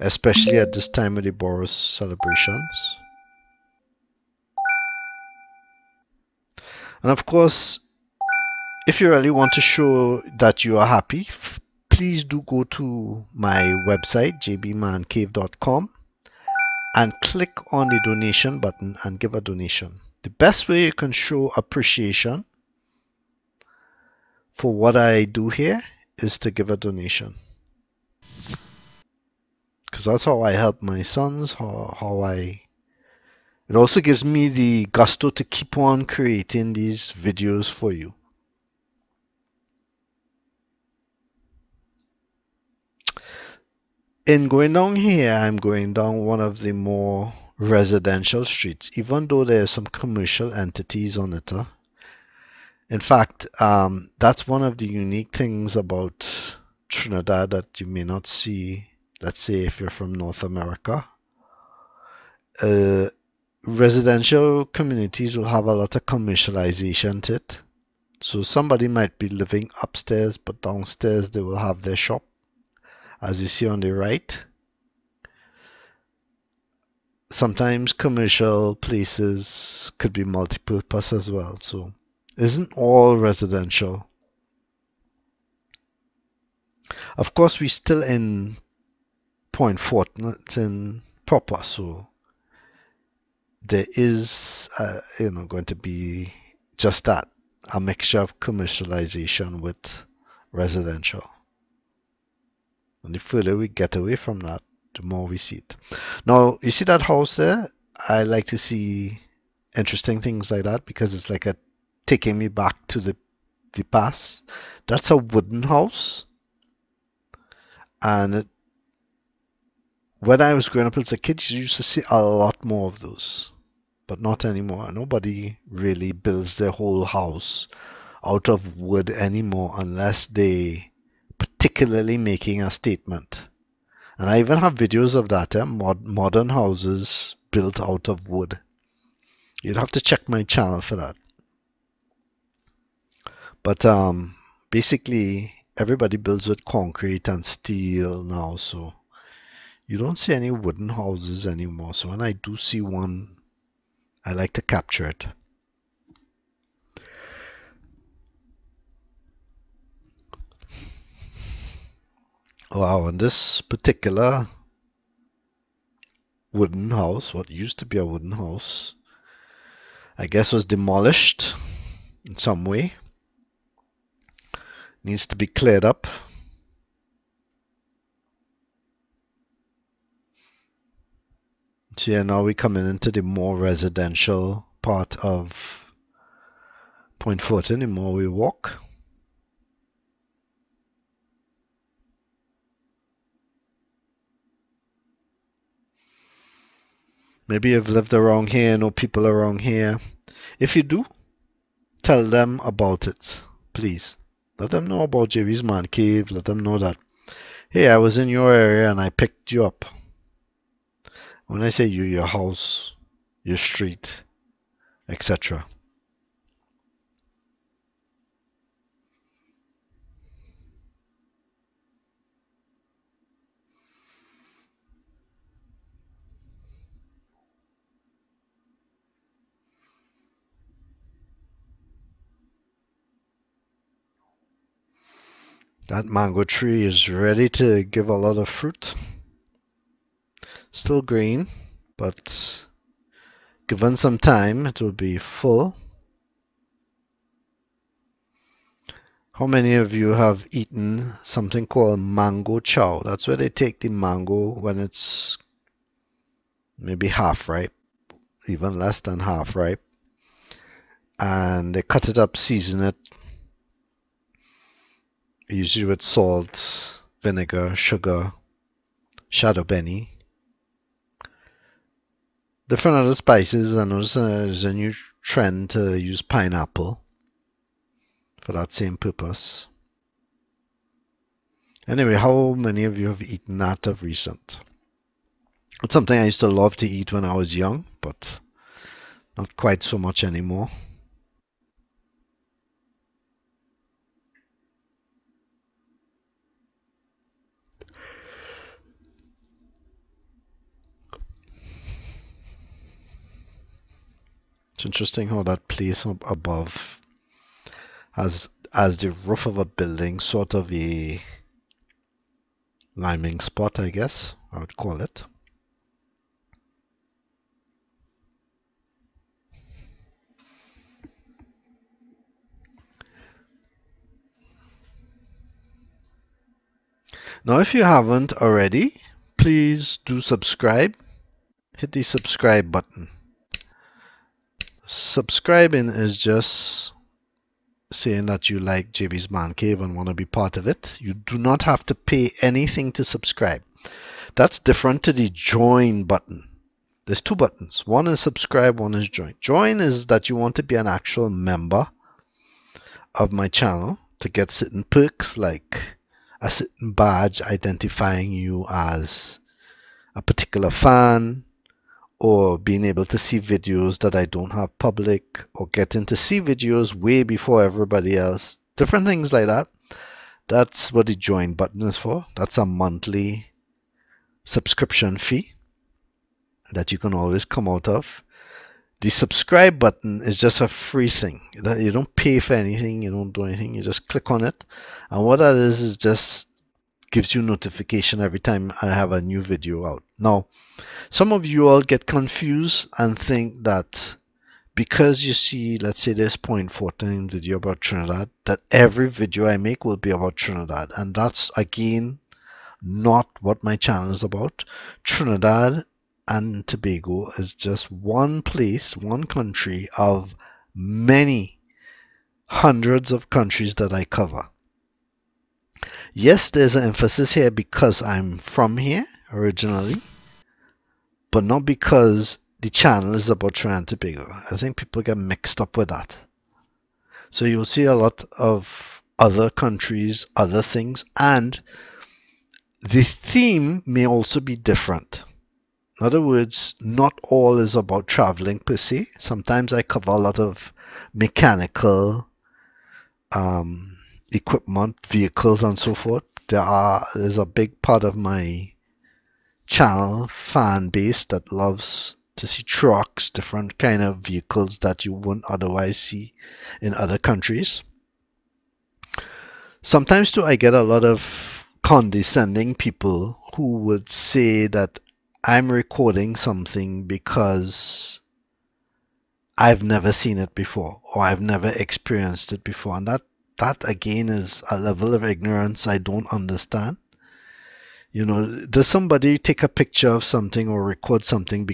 especially at this time of the Boros celebrations. And of course, if you really want to show that you are happy, please do go to my website, jbmancave.com, and click on the donation button and give a donation. The best way you can show appreciation for what I do here is to give a donation, because that's how I help my sons, it also gives me the gusto to keep on creating these videos for you. In going down here, I'm going down one of the more residential streets, even though there's some commercial entities on it. In fact, that's one of the unique things about Trinidad that you may not see, let's say, if you're from North America. Residential communities will have a lot of commercialization to it. So somebody might be living upstairs, but downstairs they will have their shop, as you see on the right. Sometimes commercial places could be multi-purpose as well, so isn't all residential. Of course, we're still in Point Fortin, it's in proper, so there is, you know, going to be just that, a mixture of commercialization with residential. And the further we get away from that, the more we see it. Now, you see that house there? I like to see interesting things like that because it's like a taking me back to the past. That's a wooden house. And it, when I was growing up as a kid, you used to see a lot more of those. But not anymore. Nobody really builds their whole house out of wood anymore unless they particularly making a statement. And I even have videos of that, modern houses built out of wood. You'd have to check my channel for that. But basically, everybody builds with concrete and steel now, so you don't see any wooden houses anymore. So when I do see one, I like to capture it. Wow, and this particular wooden house, what used to be a wooden house, I guess was demolished in some way. Needs to be cleared up. So yeah, now we're coming into the more residential part of Point Fortin, the more we walk. Maybe you've lived around here, know people around here. If you do, tell them about it, please. Let them know about JB's Man Cave. Let them know that, hey, I was in your area and I picked you up. When I say you, your house, your street, etc. That mango tree is ready to give a lot of fruit. Still green, but given some time, it will be full. How many of you have eaten something called mango chow? That's where they take the mango when it's maybe half ripe, even less than half ripe, and they cut it up, season it, usually with salt, vinegar, sugar, shadow benny, different other spices. I notice there's a new trend to use pineapple for that same purpose. Anyway, how many of you have eaten that of recent? It's something I used to love to eat when I was young, but not quite so much anymore. Interesting how that place up above has as the roof of a building sort of a liming spot, I guess I would call it. Now if you haven't already, please do subscribe. Hit the subscribe button. Subscribing is just saying that you like JB's Man Cave and want to be part of it. You do not have to pay anything to subscribe. That's different to the join button. There's two buttons. One is subscribe, one is join. Join is that you want to be an actual member of my channel to get certain perks, like a certain badge identifying you as a particular fan, or being able to see videos that I don't have public, or getting to see videos way before everybody else, different things like that. That's what the join button is for. That's a monthly subscription fee that you can always come out of. The subscribe button is just a free thing. You don't pay for anything, you don't do anything, you just click on it. And what that is just gives you notification every time I have a new video out. Now, some of you all get confused and think that because you see, let's say this Point Fortin video about Trinidad, that every video I make will be about Trinidad. And that's, again, not what my channel is about. Trinidad and Tobago is just one place, one country of many hundreds of countries that I cover. Yes, there's an emphasis here because I'm from here originally, but not because the channel is about Trinidad and Tobago. I think people get mixed up with that. So you'll see a lot of other countries, other things, and the theme may also be different. In other words, not all is about traveling per se. Sometimes I cover a lot of mechanical equipment, vehicles, and so forth. There's a big part of my channel fan base that loves to see trucks, different kind of vehicles that you wouldn't otherwise see in other countries. Sometimes too, I get a lot of condescending people who would say that I'm recording something because I've never seen it before, or I've never experienced it before. And that again is a level of ignorance I don't understand. You know, does somebody take a picture of something or record something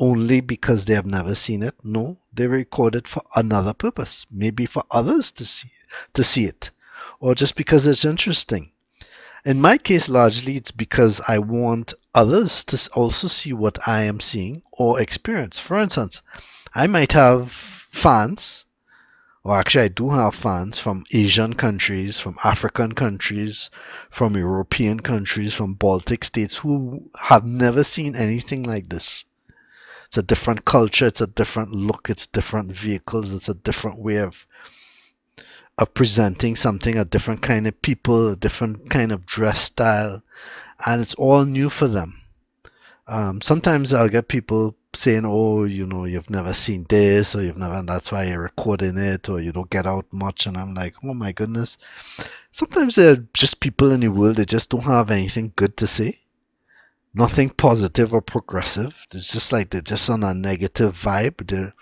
only because they have never seen it? No, they record it for another purpose, maybe for others to see it, or just because it's interesting. In my case, largely it's because I want others to also see what I am seeing or experience. For instance, I might have fans, or actually I do have fans from Asian countries, from African countries, from European countries, from Baltic states, who have never seen anything like this. It's a different culture, it's a different look, it's different vehicles, it's a different way of presenting something, a different kind of people, a different kind of dress style, and it's all new for them. Sometimes I'll get people saying, oh, you know, you've never seen this, or you've never, and that's why you're recording it, or you don't get out much, and I'm like, oh my goodness. Sometimes there are just people in the world that just don't have anything good to say, nothing positive or progressive. It's just like they're just on a negative vibe.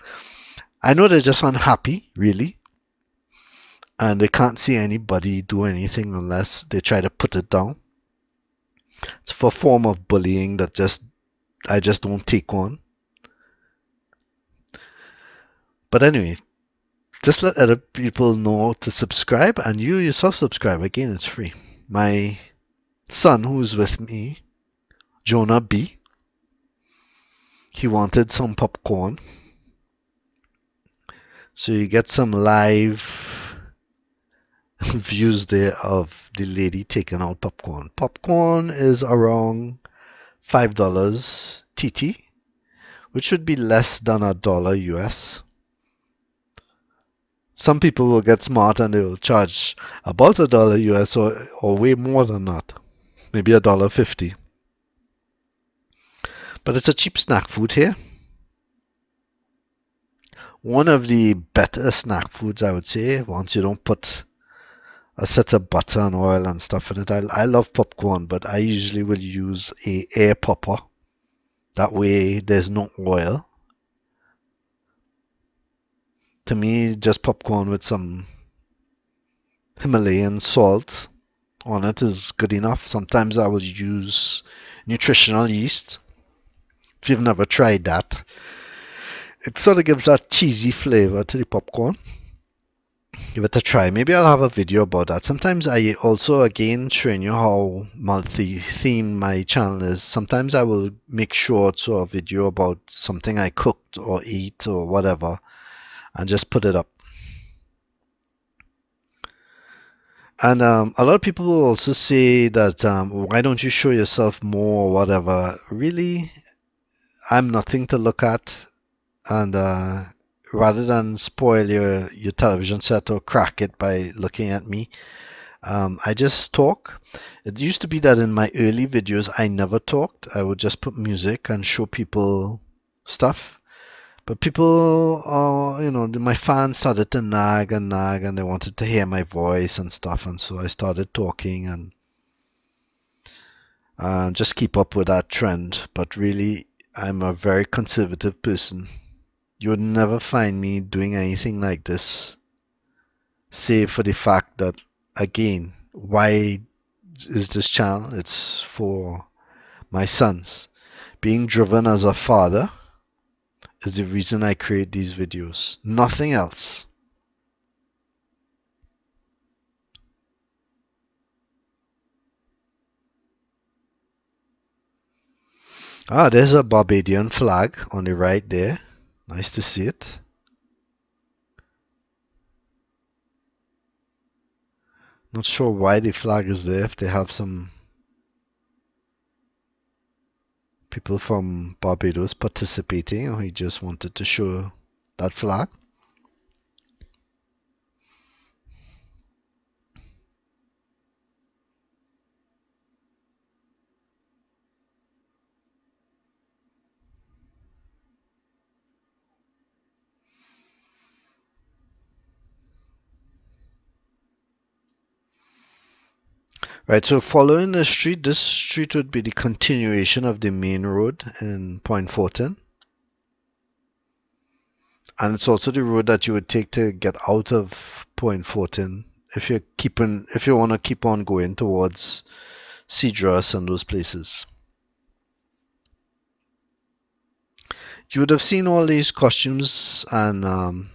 I know they're just unhappy, really. And they can't see anybody do anything unless they try to put it down. It's a form of bullying that I just don't take on. But anyway, just let other people know to subscribe, and you yourself subscribe. Again, it's free. My son who's with me, Jonah B, he wanted some popcorn. So you get some live views there of the lady taking out popcorn. Popcorn is around $5 TT, which would be less than $1 US. Some people will get smart and they will charge about $1 US or way more than that, maybe $1.50. But it's a cheap snack food here. One of the better snack foods, I would say, once you don't put a set of butter and oil and stuff in it. I love popcorn, but I usually will use an air popper. That way there's no oil. To me, just popcorn with some Himalayan salt on it is good enough. Sometimes I will use nutritional yeast. If you've never tried that, it sort of gives that cheesy flavor to the popcorn. Give it a try. Maybe I'll have a video about that. Sometimes I also, again, showing you how multi-themed my channel is. Sometimes I will make shorts or a video about something I cooked or eat or whatever and just put it up. And a lot of people will also say that, why don't you show yourself more or whatever? Really, I'm nothing to look at. And rather than spoil your television set or crack it by looking at me, I just talk. It used to be that in my early videos, I never talked. I would just put music and show people stuff. But people, you know, my fans started to nag and they wanted to hear my voice and stuff. And so I started talking and just keep up with that trend. But really, I'm a very conservative person. You would never find me doing anything like this, save for the fact that, again, why is this channel? It's for my sons. Being driven as a father is the reason I create these videos. Nothing else. Ah, there's a Barbadian flag on the right there. Nice to see it. Not sure why the flag is there, if they have some people from Barbados participating, or he just wanted to show that flag. Right, so following the street, this street would be the continuation of the main road in Point Fortin. And it's also the road that you would take to get out of Point Fortin if you're if you want to keep on going towards Cedros and those places. You would have seen all these costumes and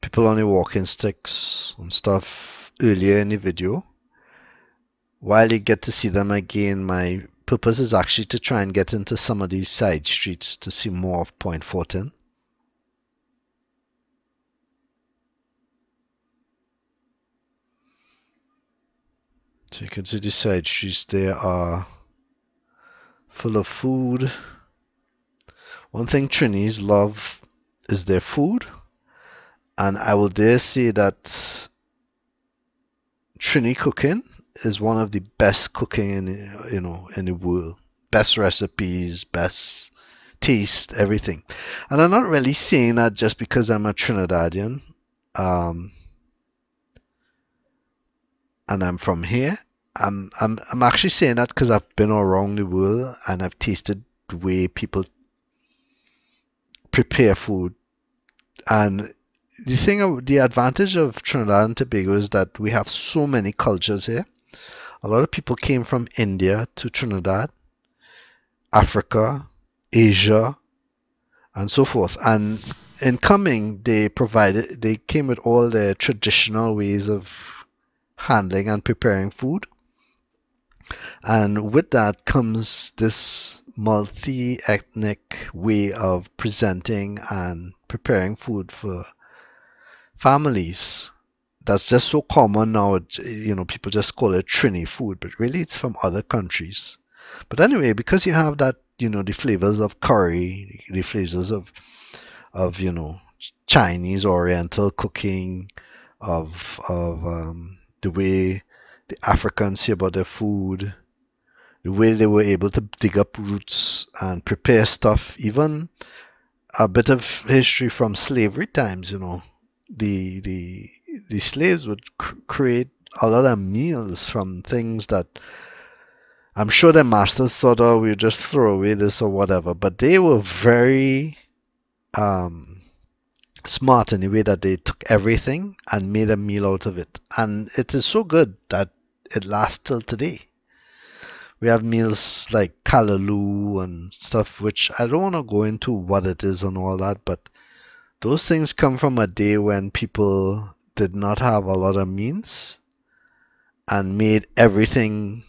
people on the walking sticks and stuff earlier in the video. While you get to see them again, my purpose is actually to try and get into some of these side streets to see more of Point Fortin. So you can see the side streets there are full of food. One thing Trinis love is their food, and I will dare say that Trini cooking is one of the best cooking in the world. Best recipes, best taste, everything. And I'm not really saying that just because I'm a Trinidadian, and I'm from here. I'm actually saying that because I've been all around the world and I've tasted the way people prepare food. And the thing, the advantage of Trinidad and Tobago is that we have so many cultures here. A lot of people came from India to Trinidad, Africa, Asia, and so forth. And in coming, they came with all their traditional ways of handling and preparing food. And with that comes this multi-ethnic way of presenting and preparing food for families. That's just so common now, you know, people just call it Trini food, but really it's from other countries. But anyway, because you have that, you know, the flavors of curry, the flavors of you know, Chinese Oriental cooking, of the way the Africans see about their food, the way they were able to dig up roots and prepare stuff, even a bit of history from slavery times, you know. The slaves would create a lot of meals from things that I'm sure their masters thought, oh, we just throw away this or whatever. But they were very smart in the way that they took everything and made a meal out of it. And it is so good that it lasts till today. We have meals like callaloo and stuff, which I don't want to go into what it is and all that, but those things come from a day when people did not have a lot of means and made everything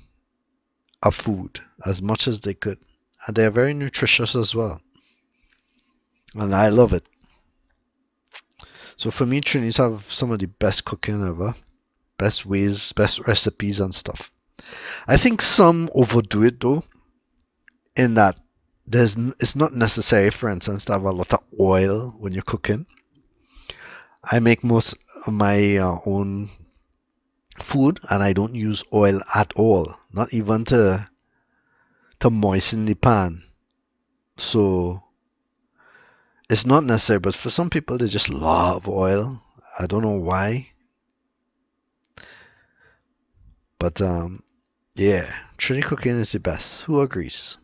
a food as much as they could. And they're very nutritious as well. And I love it. So for me, Trinis have some of the best cooking ever, best ways, best recipes and stuff. I think some overdo it though, in that it's not necessary, for instance, to have a lot of oil when you're cooking. I make most of my own food and I don't use oil at all, not even to moisten the pan. So it's not necessary, but for some people they just love oil. I don't know why, but yeah, Trinidad cooking is the best. Who agrees?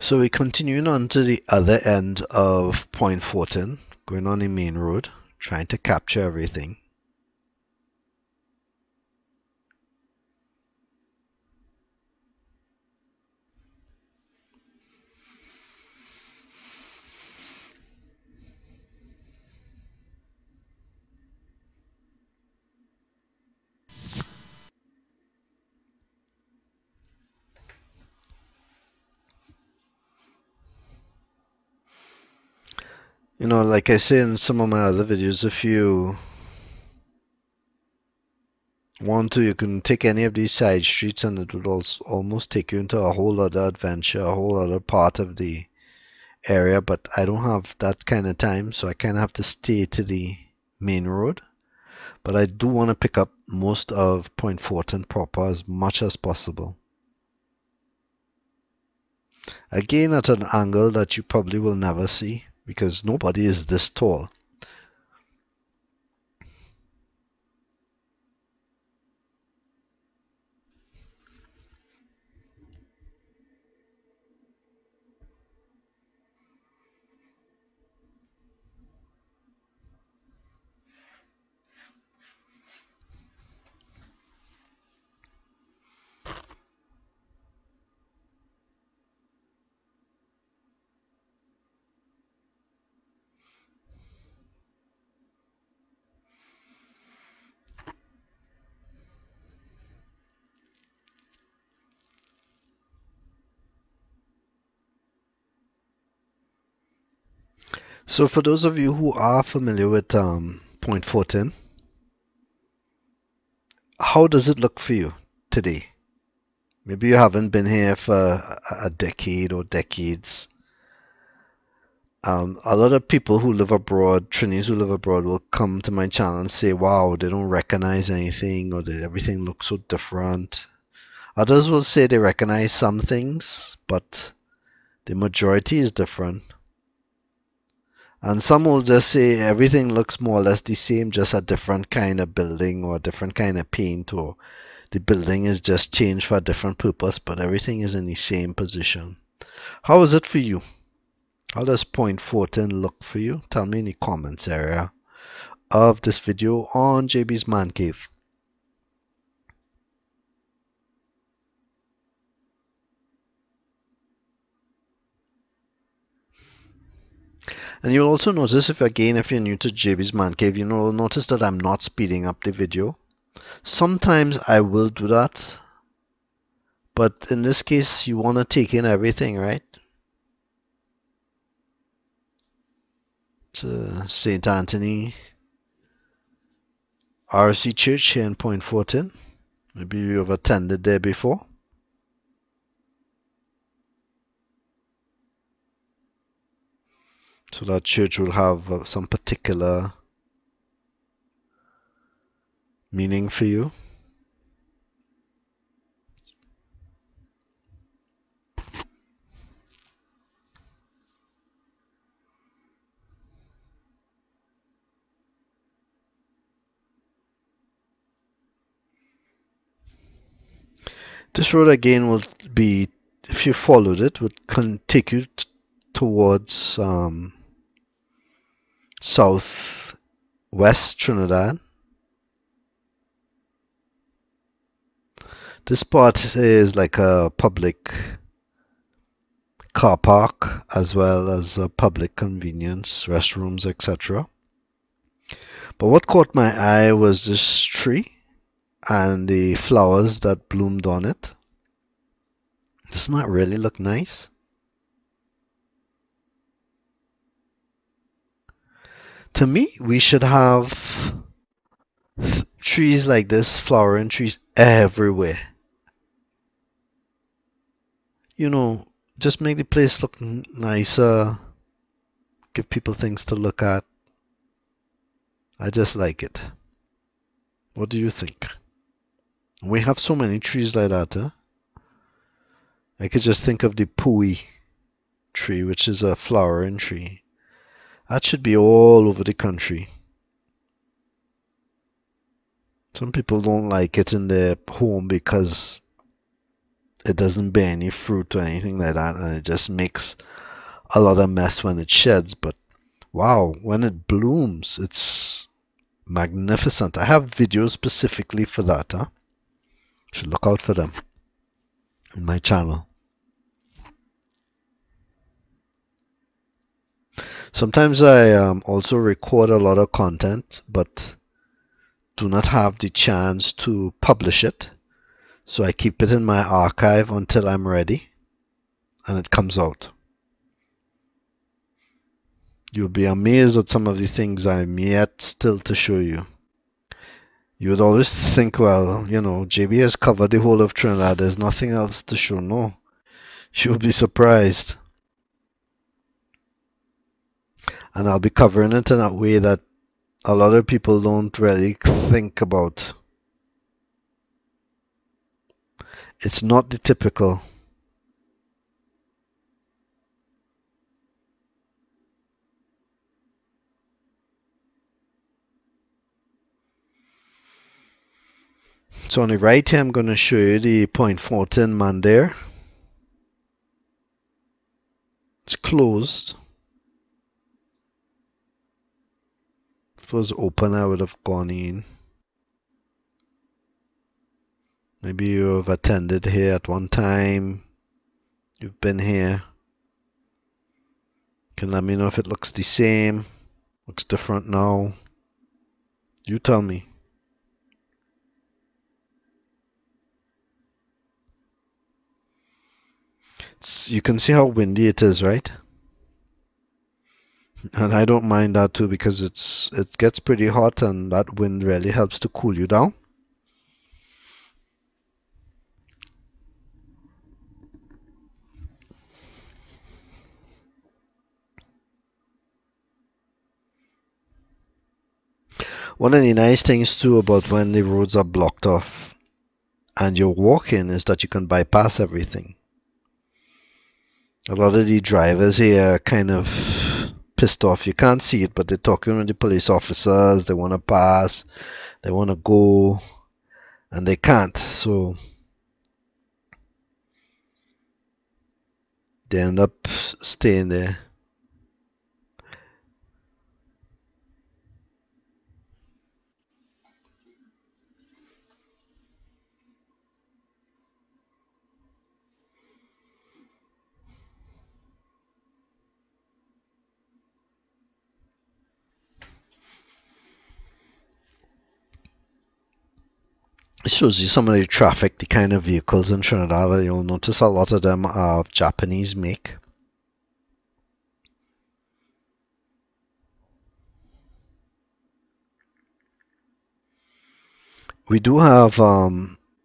So we're continuing on to the other end of Point Fortin, going on the main road, trying to capture everything. You know, like I say in some of my other videos, if you want to, you can take any of these side streets and it would also almost take you into a whole other adventure, a whole other part of the area. But I don't have that kind of time, so I kind of have to stay to the main road. But I do want to pick up most of Point Fortin proper as much as possible. Again, at an angle that you probably will never see, because nobody is this tall. So for those of you who are familiar with Point Fortin, how does it look for you today? Maybe you haven't been here for a decade or decades. A lot of people who live abroad, Trinis who live abroad, will come to my channel and say, wow, they don't recognize anything, or that everything looks so different. Others will say they recognize some things, but the majority is different. And some will just say everything looks more or less the same, just a different kind of building or a different kind of paint, or the building is just changed for a different purpose, but everything is in the same position. How is it for you? How does Point Fortin look for you? Tell me in the comments area of this video on JB's Man Cave. And you'll also notice, if you're new to JB's Man Cave, you'll notice that I'm not speeding up the video. Sometimes I will do that, but in this case you want to take in everything, right? It's St. Anthony RC Church here in Point Fortin. Maybe you've attended there before. So that church will have some particular meaning for you. This road again will be, if you followed it, can take you towards southwest Trinidad. This part is like a public car park as well as a public convenience, restrooms, etc. But what caught my eye was this tree and the flowers that bloomed on it. Doesn't that really look nice? To me, we should have trees like this, flowering trees everywhere. You know, just make the place look nicer, give people things to look at. I just like it. What do you think? We have so many trees like that, huh? I could just think of the pui tree, which is a flowering tree. That should be all over the country. Some people don't like it in their home because it doesn't bear any fruit or anything like that, and it just makes a lot of mess when it sheds. But wow, when it blooms, it's magnificent. I have videos specifically for that. Huh? Should look out for them on my channel. Sometimes I also record a lot of content, but do not have the chance to publish it. So I keep it in my archive until I'm ready and it comes out. You'll be amazed at some of the things I'm yet still to show you. You would always think, well, you know, JB has covered the whole of Trinidad. There's nothing else to show. No, you'll be surprised. And I'll be covering it in a way that a lot of people don't really think about. It's not the typical. So on the right here, I'm going to show you the Point Fortin Mandir. It's closed. If it was open, I would have gone in. Maybe you have attended here at one time. You've been here. You can let me know if it looks the same. Looks different now. You tell me. You can see how windy it is, right? And I don't mind that too, because it gets pretty hot, and that wind really helps to cool you down. One of the nice things too about when the roads are blocked off and you're walking is that you can bypass everything. A lot of the drivers here are kind of pissed off. You can't see it, but they're talking with the police officers. They want to pass, they want to go, and they can't. So they end up staying there. It shows you some of the traffic, the kind of vehicles in Trinidad. You'll notice a lot of them are of Japanese make. We do have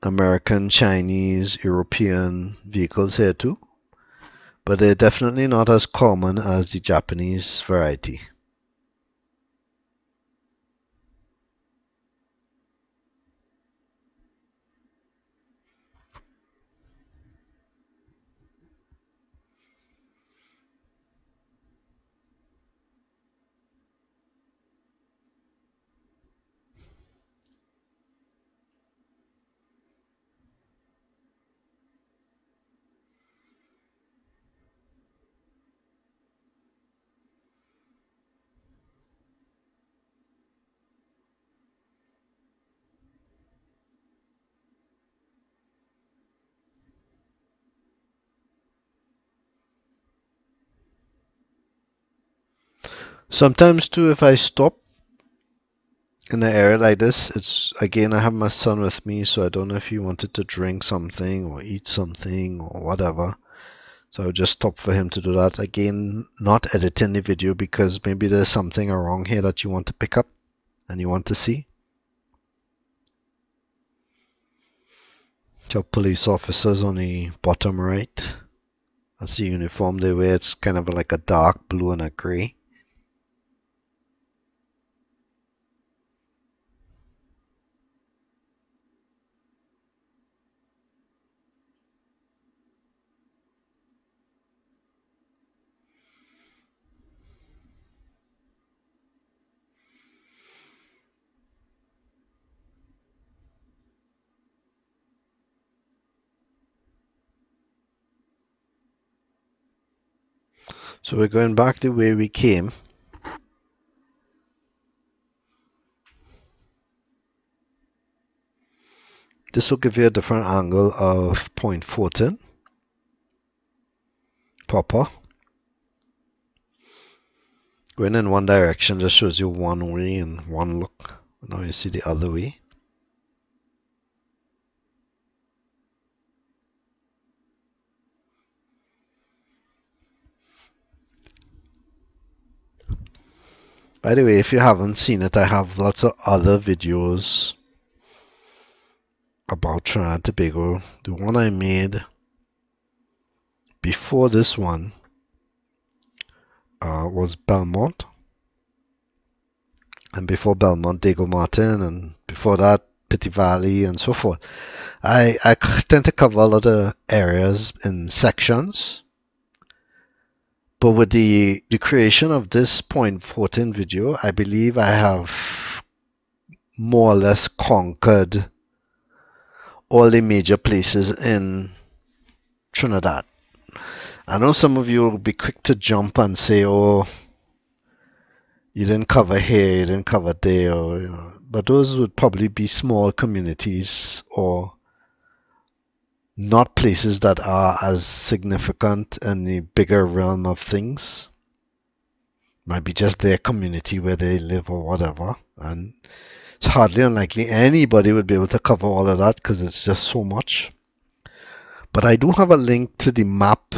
American, Chinese, European vehicles here too, but they're definitely not as common as the Japanese variety. Sometimes too, if I stop in the area like this, it's again, I have my son with me, so I don't know if he wanted to drink something or eat something or whatever. So I'll just stop for him to do that. Again, not editing the video because maybe there's something wrong here that you want to pick up and you want to see. So police officers on the bottom right. That's the uniform they wear. It's kind of like a dark blue and a gray. So we're going back to where we came. This will give you a different angle of Point Fortin proper. Going in one direction just shows you one way and one look. Now you see the other way. By the way, if you haven't seen it, I have lots of other videos about Trinidad and Tobago. The one I made before this one was Belmont. And before Belmont, Diego Martin. And before that, Petit Valley and so forth. I tend to cover a lot of areas in sections. But with the creation of this Point Fortin video, I believe I have more or less conquered all the major places in Trinidad. I know some of you will be quick to jump and say, oh, you didn't cover here, you didn't cover there, or, you know, but those would probably be small communities or not places that are as significant in the bigger realm of things. Might be just their community where they live or whatever, and it's hardly unlikely anybody would be able to cover all of that because it's just so much. But I do have a link to the map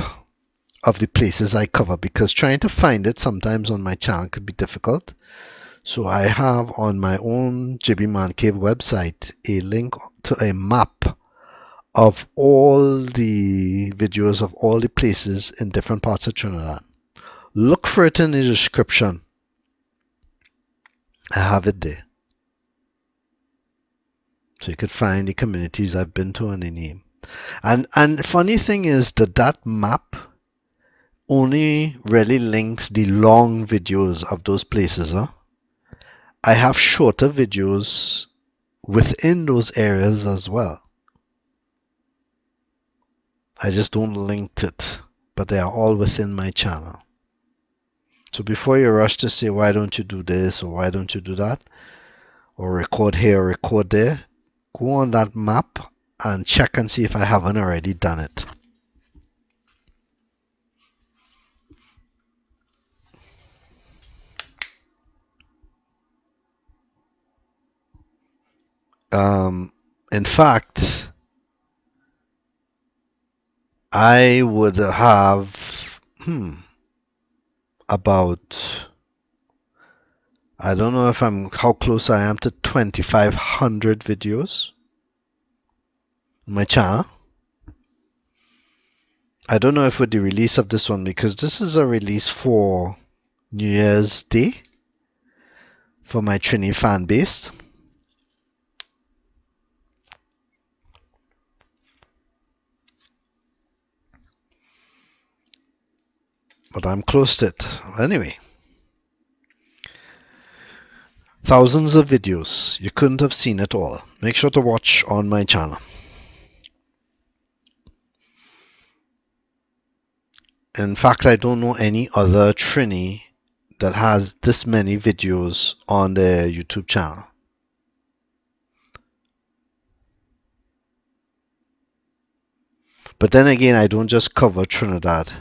of the places I cover because trying to find it sometimes on my channel could be difficult. So I have on my own JB's Man Cave website a link to a map of all the videos of all the places in different parts of Trinidad. Look for it in the description. I have it there. So you could find the communities I've been to and the name. And funny thing is that that map only really links the long videos of those places. Huh? I have shorter videos within those areas as well. I just don't link it, but they are all within my channel. So before you rush to say, why don't you do this or why don't you do that, or record here or record there, go on that map and check and see if I haven't already done it. In fact, I would have about, I don't know if I'm how close I am to 2,500 videos on my channel. I don't know if with the release of this one, because this is a release for New Year's Day for my Trini fan base. But I'm close to it. Anyway, thousands of videos. You couldn't have seen it all. Make sure to watch on my channel. In fact, I don't know any other Trini that has this many videos on their YouTube channel. But then again, I don't just cover Trinidad.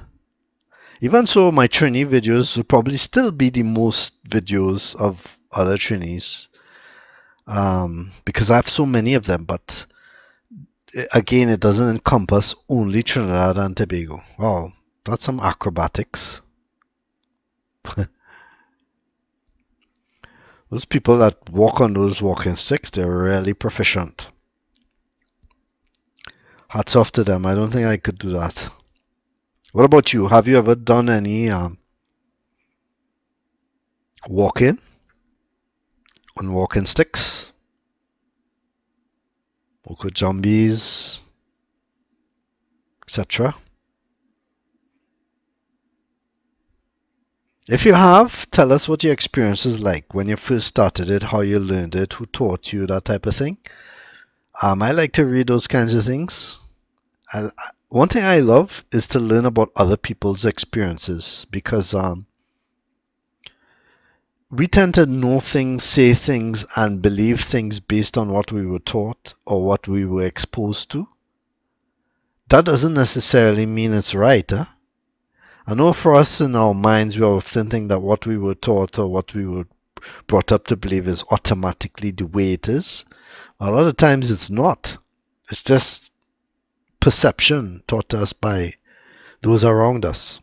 Even so, my trainee videos will probably still be the most videos of other trainees, because I have so many of them. But again, it doesn't encompass only Trinidad and Tobago. Wow, that's some acrobatics. Those people that walk on those walking sticks, they're really proficient. Hats off to them. I don't think I could do that. What about you? Have you ever done any walking on walking sticks? Oko zombies, etc. If you have, tell us what your experience is like when you first started it, how you learned it, who taught you, that type of thing. I like to read those kinds of things. One thing I love is to learn about other people's experiences, because we tend to know things, say things, and believe things based on what we were taught or what we were exposed to. That doesn't necessarily mean it's right. Huh? I know for us in our minds, we often think that what we were taught or what we were brought up to believe is automatically the way it is. A lot of times it's not. It's just perception taught us by those around us.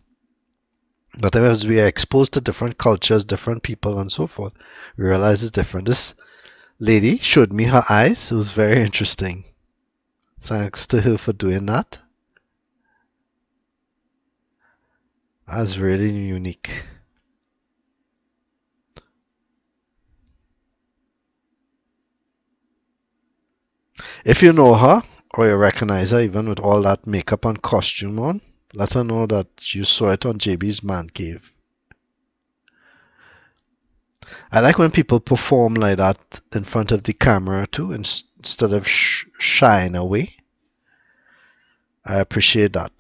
But as we are exposed to different cultures, different people, and so forth, we realize it's different. This lady showed me her eyes. It was very interesting. Thanks to her for doing that. That's really unique. If you know her, or you recognize her, even with all that makeup and costume on, let her know that you saw it on JB's Man Cave. I like when people perform like that in front of the camera too, instead of shying away. I appreciate that.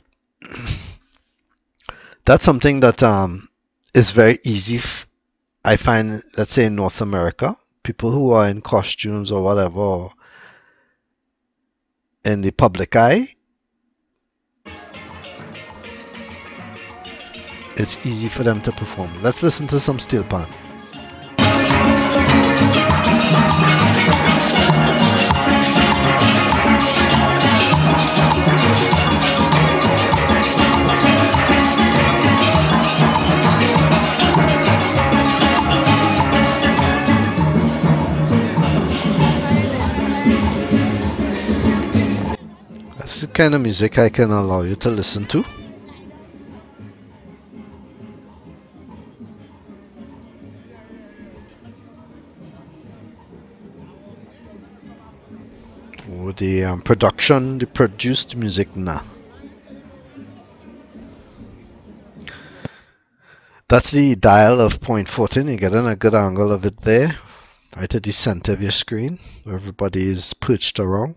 That's something that is very easy. I find, let's say in North America, people who are in costumes or whatever, or in the public eye, it's easy for them to perform. Let's listen to some steel pan. That's the kind of music I can allow you to listen to. Oh, the produced music now. That's the dial of Point Fortin. You're getting a good angle of it there, right at the center of your screen, where everybody is perched around.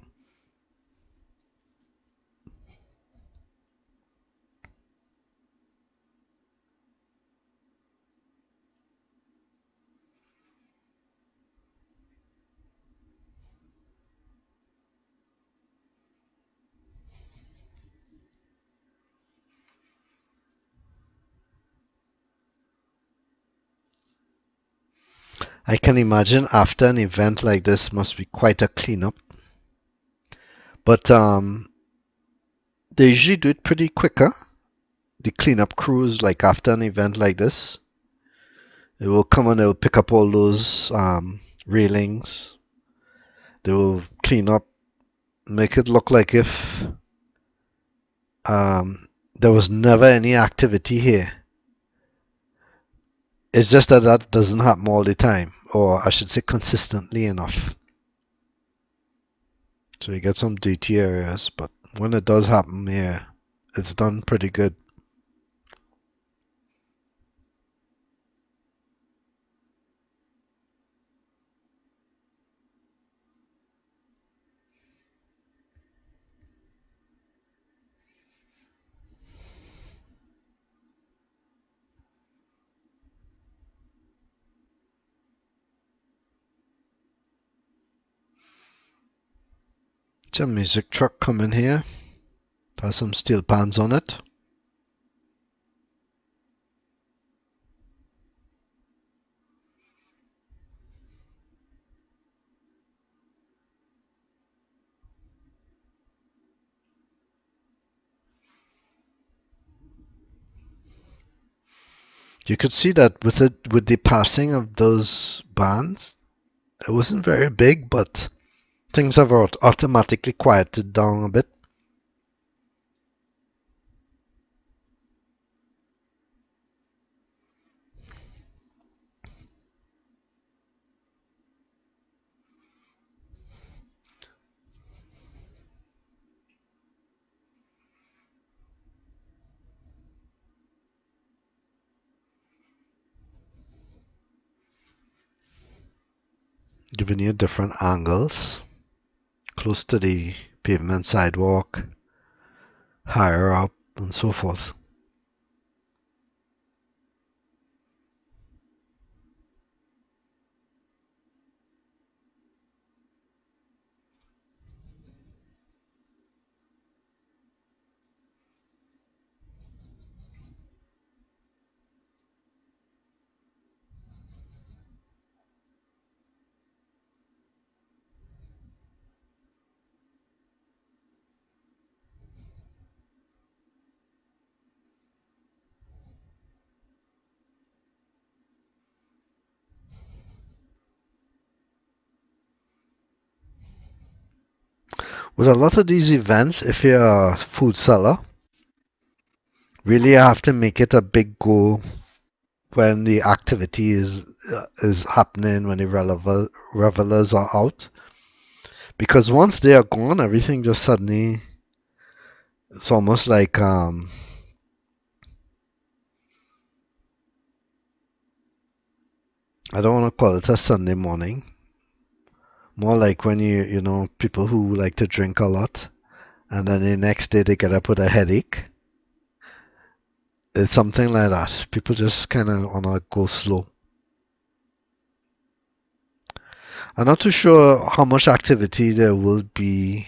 I can imagine after an event like this must be quite a cleanup, but they usually do it pretty quicker. The cleanup crews, like after an event like this, they will come and they will pick up all those railings. They will clean up, make it look like if there was never any activity here. It's just that that doesn't happen all the time, or I should say consistently enough. So you get some dirty areas, but when it does happen, yeah, it's done pretty good. A music truck coming here, has some steel pans on it. you could see that with the passing of those bans, it wasn't very big, but things have automatically quieted down a bit. Giving you different angles, close to the pavement sidewalk, higher up, and so forth. With a lot of these events, if you're a food seller, really you have to make it a big go when the activity is happening, when the revelers are out. Because once they are gone, everything just suddenly, it's almost like I don't want to call it a Sunday morning. More like when you know, people who like to drink a lot and then the next day they get up with a headache. It's something like that. People just kind of want to go slow. I'm not too sure how much activity there will be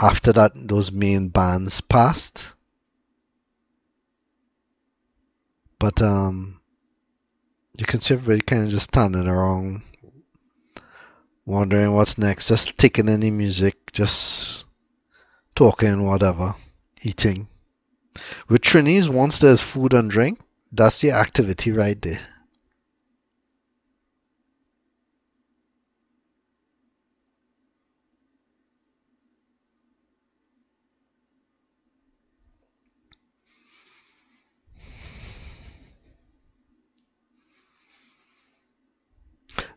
after that, those main bans passed. But you can see everybody kind of just standing around, wondering what's next, just taking any music, just talking, whatever, eating. With Trinis, once there's food and drink, that's the activity right there.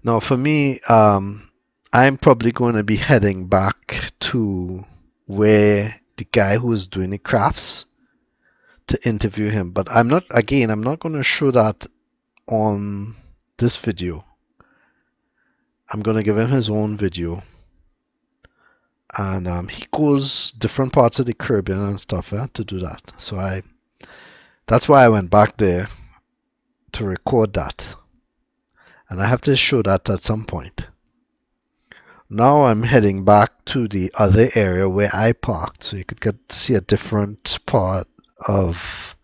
Now for me, I'm probably going to be heading back to where the guy who is doing the crafts to interview him. But I'm not, again, I'm not going to show that on this video. I'm going to give him his own video. And he goes different parts of the Caribbean and stuff to do that. So that's why I went back there to record that. And I have to show that at some point. Now I'm heading back to the other area where I parked, so you could get to see a different part of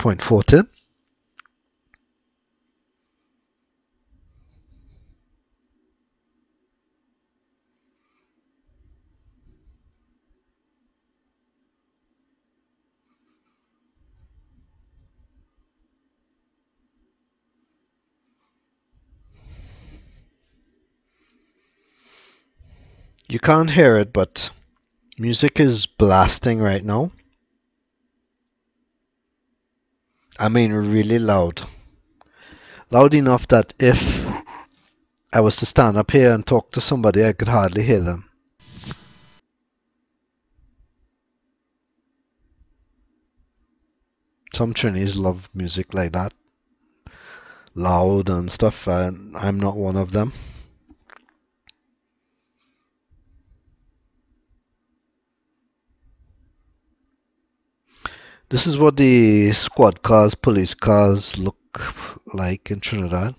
Point Fortin. You can't hear it, but music is blasting right now. I mean, really loud. Loud enough that if I was to stand up here and talk to somebody, I could hardly hear them. Some Trinis love music like that. Loud and stuff, and I'm not one of them. This is what the squad cars, police cars look like in Trinidad.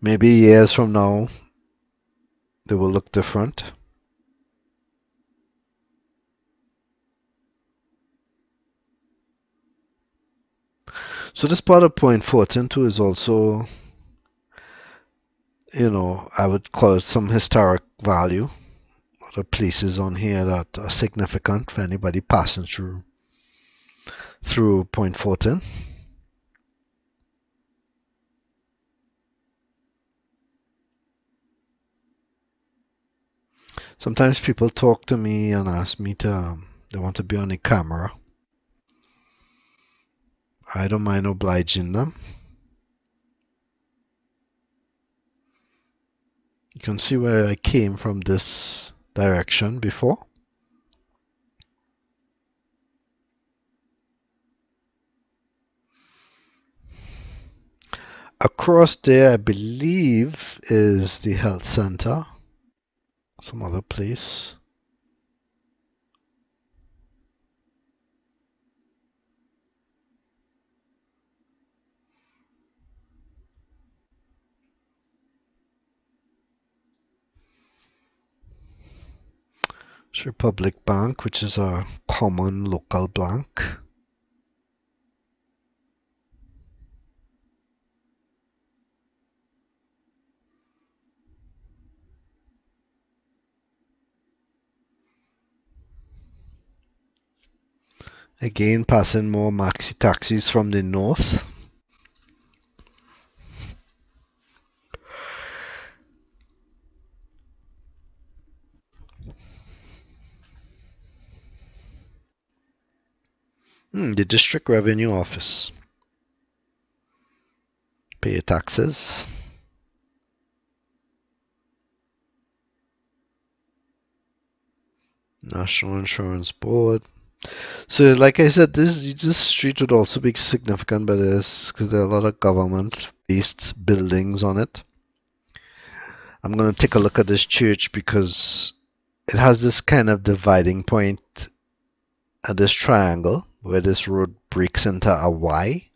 Maybe years from now, they will look different. So this part of Point Fortin too is also, you know, I would call it some historic value. Places on here that are significant for anybody passing through through Point Fortin. Sometimes people talk to me and ask me to, they want to be on the camera. I don't mind obliging them. You can see where I came from this direction before. Across there, I believe, is the health center. Some other place. It's Republic Bank, which is a common local bank. Again, passing more maxi taxis from the north. The District Revenue Office. Pay your taxes. National Insurance Board. So, like I said, this street would also be significant, but because there are a lot of government-based buildings on it. I'm going to take a look at this church because it has this kind of dividing point at this triangle, where this road breaks into a Y.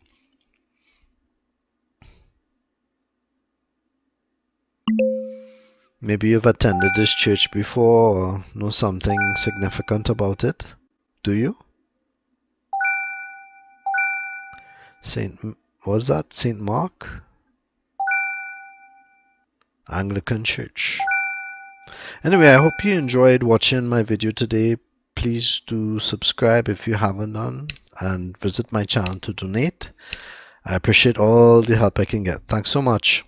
Maybe you've attended this church before or know something significant about it. Do you? Was that St. Mark Anglican Church? Anyway, I hope you enjoyed watching my video today. Please do subscribe if you haven't done, and visit my channel to donate. I appreciate all the help I can get. Thanks so much.